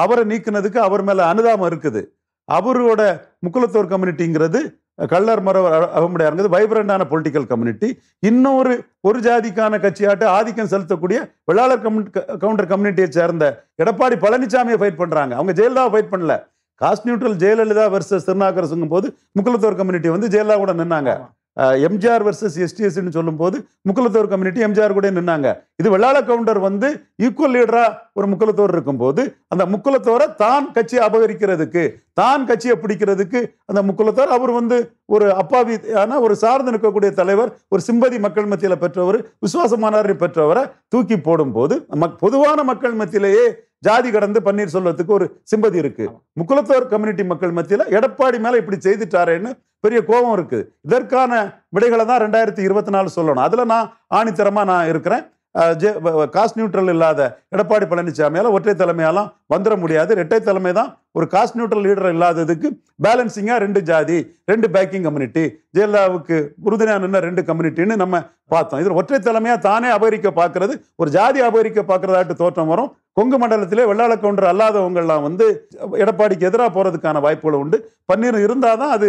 அவரை நீக்கினதுக்கு அவர் மேலே அனுதாபம் இருக்குது. அவரோட முக்குலத்தோர் கம்யூனிட்டிங்கிறது கள்ளர் மரவர் அவமுடையாருங்கிறது வைப்ரண்டான பொலிட்டிக்கல் கம்யூனிட்டி. இன்னொரு ஒரு ஜாதிக்கான கட்சியாட்டு ஆதிக்கம் செலுத்தக்கூடிய வெள்ளாளர் கம்யூனி கவுண்டர் கம்யூனிட்டியை சேர்ந்த எடப்பாடி பழனிசாமியை ஃபைட் பண்ணுறாங்க. அவங்க ஜெயலலிதாவை ஃபைட் பண்ணல. காஸ்ட் நியூட்ரல் ஜெயலலிதா வர்சஸ் திருநாவுக்கரசுங்கும் போது முக்குலத்தோர் கம்யூனிட்டி வந்து ஜெயலலிதா கூட நின்னாங்க. எம்ஜிஆர் வர்சஸ் எஸ்டிஎஸ்ன்னு சொல்லும்போது முக்குலத்தோர் கம்யூனிட்டி எம்ஜிஆர் கூட நின்னாங்க. இது வெள்ளாள கவுண்டர் வந்து ஈக்குவல் லீடரா ஒரு முக்குலத்தோர் இருக்கும்போது அந்த முக்குலத்தோரை தான் கட்சியை அபகரிக்கிறதுக்கு, தான் கட்சியை பிடிக்கிறதுக்கு அந்த முக்குலத்தோர், அவர் வந்து ஒரு அப்பாவி ஆனால் ஒரு சார்ந்து நிற்கக்கூடிய தலைவர், ஒரு சிம்பதி மக்கள் மத்தியில் பெற்றவர், விசுவாசமானாரை பெற்றவரை தூக்கி போடும்போது பொதுவான மக்கள் மத்தியிலேயே ஜாதி கடந்து பன்னீர் சொல்றதுக்கு ஒரு சிம்பதி இருக்கு. முக்குலத்தோர் கம்யூனிட்டி மக்கள் மத்தியில் எடப்பாடி மேல இப்படி செய்துட்டாரேன்னு பெரிய கோபம் இருக்குது. இதற்கான விடைகளை தான் ரெண்டாயிரத்தி இருபத்தி நாலு சொல்லணும். அதுல நான் ஆணித்தரமா நான் இருக்கிறேன். காஸ்ட் நியூட்ரல் இல்லாத எடப்பாடி பழனிசாமியால ஒற்றை தலைமையாலாம் வந்துட முடியாது. இரட்டை தலைமை தான் ஒரு காஸ்ட் நியூட்ரல் லீடர் இல்லாததுக்கு பேலன்சிங்கா ரெண்டு ஜாதி, ரெண்டு பேக்கிங் கம்யூனிட்டி, ஜெயலலிதாவுக்கு உறுதுணையான ரெண்டு கம்யூனிட்டின்னு நம்ம பார்த்தோம். இது ஒற்றை தலைமையா தானே அபகரிக்க பார்க்கறது, ஒரு ஜாதி அபகரிக்க பார்க்கறதாட்டு தோற்றம் வரும். கொங்கு மண்டலத்திலே வெள்ளாள கவுண்டர் அல்லாதவங்கெல்லாம் வந்து எடப்பாடிக்கு எதிராக போறதுக்கான வாய்ப்புகள் உண்டு. பன்னீர் இருந்தாதான் அது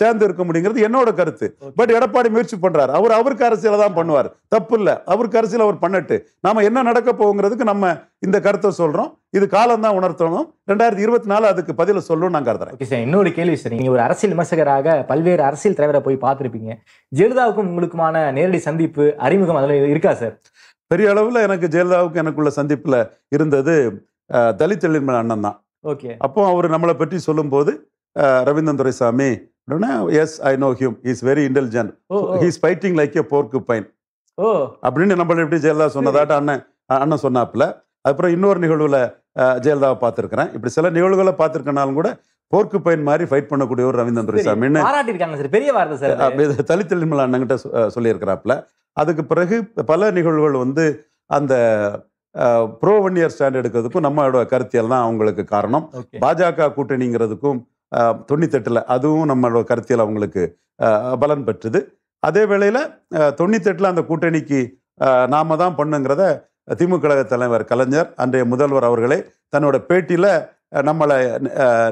சேர்ந்து இருக்க முடியுங்கிறது என்னோட கருத்து. பட் எடப்பாடி முயற்சி பண்றாரு. அவர் அவருக்கு அரசியல தான் பண்ணுவார், தப்பு இல்லை. அவருக்கு அரசியல் அவர் பண்ணட்டு. நாம என்ன நடக்க போங்கிறதுக்கு நம்ம இந்த கருத்தை சொல்றோம். இது காலம் தான் உணர்த்தணும். ரெண்டாயிரத்தி இருபத்தி நாலு அதுக்கு பதில சொல்லணும்னு நான் கருதுறேன். ஓகே சார், இன்னொரு கேள்வி சார். நீங்க ஒரு அரசியல் விமர்சகராக பல்வேறு அரசியல் தலைவரை போய் பார்த்துருப்பீங்க. ஜெயலலிதாவுக்கும் உங்களுக்குமான நேரடி சந்திப்பு, அறிமுகம் அதில் இருக்கா சார்? பெரிய அளவில் எனக்கு ஜெயலலிதாவுக்கு எனக்குள்ள சந்திப்பில் இருந்தது தலித் எழில்மலை அண்ணன் தான். ஓகே, அப்போ அவர் நம்மளை பற்றி சொல்லும்போது Raveendran Duraisamy, yes I know him, is very intelligent, he's fighting like a porcupine அப்படின்னு நம்மளை எப்படி ஜெயலலிதா சொன்னதாட்ட அண்ணன் அண்ணன் சொன்னாப்புல. அப்புறம் இன்னொரு நிகழ்வில் ஜெயலலிதாவை பார்த்துருக்கிறேன். இப்படி சில நிகழ்வுகளை பார்த்துருக்கனாலும் கூட போர்க்கு பைன் மாதிரி ஃபைட் பண்ணக்கூடிய ஒரு ரவீந்திரன் துரைசாமின்னு தலித் எழில்மலை அண்ணன்கிட்ட சொல்லியிருக்கிறாப்புல. அதுக்கு பிறகு பல நிகழ்வுகள் வந்து அந்த ப்ரோ ஒன் இயர் ஸ்டாண்ட் எடுக்கிறதுக்கும் நம்மளோட கருத்தியல் தான் அவங்களுக்கு காரணம். பாஜக கூட்டணிங்கிறதுக்கும் தொண்ணூத்தெட்டில் அதுவும் நம்மளோட கருத்தியல் அவங்களுக்கு பலன் பெற்றது. அதே வேளையில் தொண்ணூத்தெட்டில் அந்த கூட்டணிக்கு நாம தான் பண்ணுங்கிறத திமுக கழக தலைவர் கலைஞர், அன்றைய முதல்வர் அவர்களே தன்னோட பேட்டியில் நம்மளை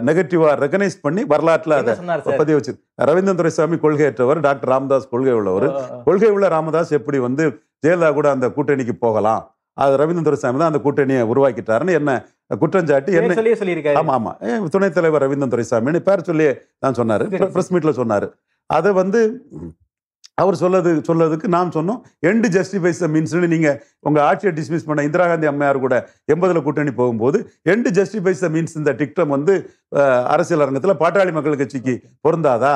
நெகட்டிவாக ரெகனைஸ் பண்ணி வரலாற்றில் அதை பதிவு வச்சு. ரவீந்திரன் துரைசாமி கொள்கையற்றவர், டாக்டர் ராமதாஸ் கொள்கை உள்ளவர். கொள்கை உள்ள ராமதாஸ் எப்படி வந்து ஜெயலலிதா கூட அந்த கூட்டணிக்கு போகலாம், அது ரவீந்திரன் துரைசாமி தான் அந்த கூட்டணியை உருவாக்கிட்டாருன்னு என்ன குற்றஞ்சாட்டி என்ன. ஆமா ஆமா துணைத் தலைவர் ரவீந்திரன் துரைசாமின்னு பேர் சொல்லி தான் சொன்னார், ப்ரெஸ் மீட்ல சொன்னார். அதை வந்து அவர் சொல்லது சொல்லதுக்கு நாம் சொன்னோம் எண்டு ஜஸ்டிஃபைஸ் த மீன்ஸ்ன்னு. நீங்கள் உங்கள் ஆட்சியை டிஸ்மிஸ் பண்ண இந்திரா காந்தி அம்மையார் கூட எண்பதில் கூட்டணி போகும்போது எண்டு ஜஸ்டிஃபைஸ் த மீன்ஸ் இந்த டிக்டம் வந்து அரசியல் அரங்கத்தில் பாட்டாளி மக்கள் கட்சிக்கு பொருந்தாதா?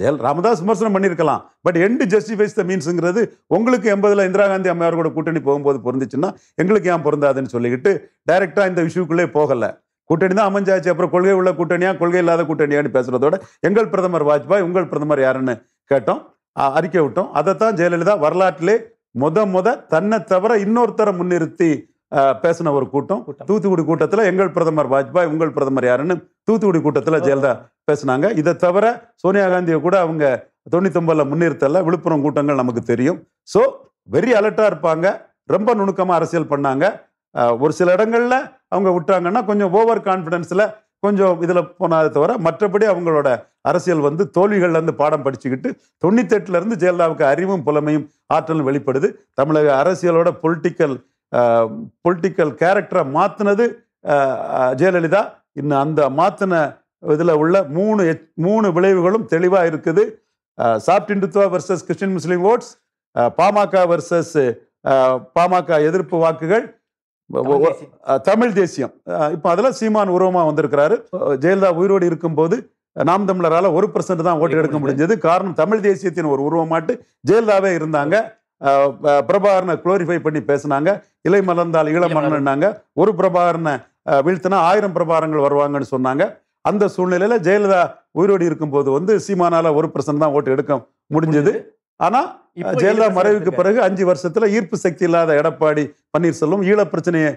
ஜெயல் ராமதாஸ் விமர்சனம் பண்ணியிருக்கலாம். பட் எண்டு ஜஸ்டிஃபைஸ் த மீன்ஸுங்கிறது உங்களுக்கு எண்பதில் இந்திரா காந்தி அம்மையார் கூட கூட்டணி போகும்போது பொருந்துச்சுன்னா எங்களுக்கு ஏன் பொருந்தாதுன்னு சொல்லிக்கிட்டு டைரெக்டாக இந்த இஷ்யூக்குள்ளே போகலை. கூட்டணி தான் அமைஞ்சாச்சு. அப்புறம் கொள்கை உள்ள கூட்டணியா, கொள்கை இல்லாத கூட்டணியான்னு பேசுகிறதோட எங்கள் பிரதமர் வாஜ்பாய், உங்கள் பிரதமர் யாருன்னு கேட்டோம், அறிக்கை விட்டோம். அதைத்தான் ஜெயலலிதா வரலாற்றிலே முத முத தன்னை தவிர இன்னொருத்தரை முன்னிறுத்தி பேசின ஒரு கூட்டம். தூத்துக்குடி கூட்டத்தில் எங்கள் பிரதமர் வாஜ்பாய், உங்கள் பிரதமர் யாருன்னு தூத்துக்குடி கூட்டத்தில் ஜெயலலிதா பேசினாங்க. இதை தவிர சோனியா காந்தியை கூட அவங்க தொண்ணூத்தி ஒன்பதுல முன்னிறுத்தல. விழுப்புரம் கூட்டங்கள் நமக்கு தெரியும். ஸோ வெரி அலர்ட்டா இருப்பாங்க, ரொம்ப நுணுக்கமாக அரசியல் பண்ணாங்க. ஒரு சில இடங்கள்ல அவங்க விட்டாங்கன்னா கொஞ்சம் ஓவர் கான்ஃபிடென்ஸ்ல கொஞ்சம் இதில் போனதை தவிர மற்றபடி அவங்களோட அரசியல் வந்து தோல்விகள்லேருந்து பாடம் படிச்சுக்கிட்டு தொண்ணூத்தெட்டுலேருந்து ஜெயலலிதாவுக்கு அறிவும் புலமையும் ஆற்றலும் வெளிப்படுது. தமிழக அரசியலோட பொலிட்டிக்கல் பொலிட்டிக்கல் கேரக்டரை மாற்றினது ஜெயலலிதா. இன்னும் அந்த மாற்றின இதில் உள்ள மூணு மூணு விளைவுகளும் தெளிவாக இருக்குது. Soft Hindutva versus Christian Muslim votes, PMK versus PMK எதிர்ப்பு வாக்குகள், தமிழ் தேசியம். இப்போ அதில் சீமான் உருவமா வந்திருக்கிறாரு. ஜெயலலிதா உயிரோடு இருக்கும்போது நாம் தமிழரால ஒரு பெர்சென்ட் தான் ஓட்டு எடுக்க முடிஞ்சது. காரணம் தமிழ் தேசியத்தின் ஒரு உருவமாட்டு ஜெயலலிதாவே இருந்தாங்க. பிரபாகரனை குளோரிஃபை பண்ணி பேசினாங்க. இலை மலர்ந்தால் ஈழம் மலர்னாங்க. ஒரு பிரபாகரனை வீழ்த்தினா ஆயிரம் பிரபாகரங்கள் வருவாங்கன்னு சொன்னாங்க. அந்த சூழ்நிலையில ஜெயலலிதா உயிரோடு இருக்கும்போது வந்து சீமானால ஒரு பெர்சென்ட் தான் ஓட்டு எடுக்க முடிஞ்சது. ஆனால் ஜெயலலிதா மறைவுக்கு பிறகு அஞ்சு வருஷத்துல ஈர்ப்பு சக்தி இல்லாத எடப்பாடி பன்னீர்செல்வம், ஈழ பிரச்சனையை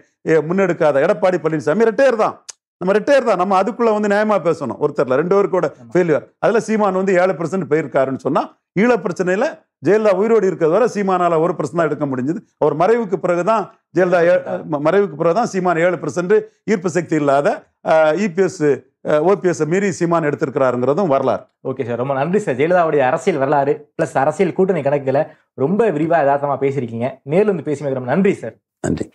முன்னெடுக்காத எடப்பாடி பழனிசாமி, ரெட்டையர் தான். நம்ம ரிட்டையர் தான். நம்ம அதுக்குள்ள வந்து நியாயமா பேசணும். ஒருத்தர்ல ரெண்டு பேருக்கோட ஃபெயிலியர். அதுல சீமான் வந்து ஏழு பெர்சன்ட் போயிருக்காருன்னு சொன்னா, ஈழ பிரச்சனையில ஜெயலலிதா உயிரோடு இருக்கிறது வரை சீமானால ஒரு பெர்சன்ட் தான் எடுக்க முடிஞ்சது. அவர் மறைவுக்கு பிறகுதான் ஜெயலலிதா மறைவுக்கு பிறகுதான் சீமான் ஏழு பெர்சன்ட் ஈர்ப்பு சக்தி இல்லாத இபிஎஸ் ஓபிஎஸ் மீறி சீமான் எடுத்திருக்கிறாருங்கிறதும் வரலாறு. ஓகே சார், ரொம்ப நன்றி சார். ஜெயலலிதாவுடைய அரசியல் வரலாறு பிளஸ் அரசியல் கூட்டணி கணக்குல ரொம்ப விரிவா யதார்த்தமா பேசியிருக்கீங்க. நேரில் வந்து பேசி. நன்றி சார். நன்றி.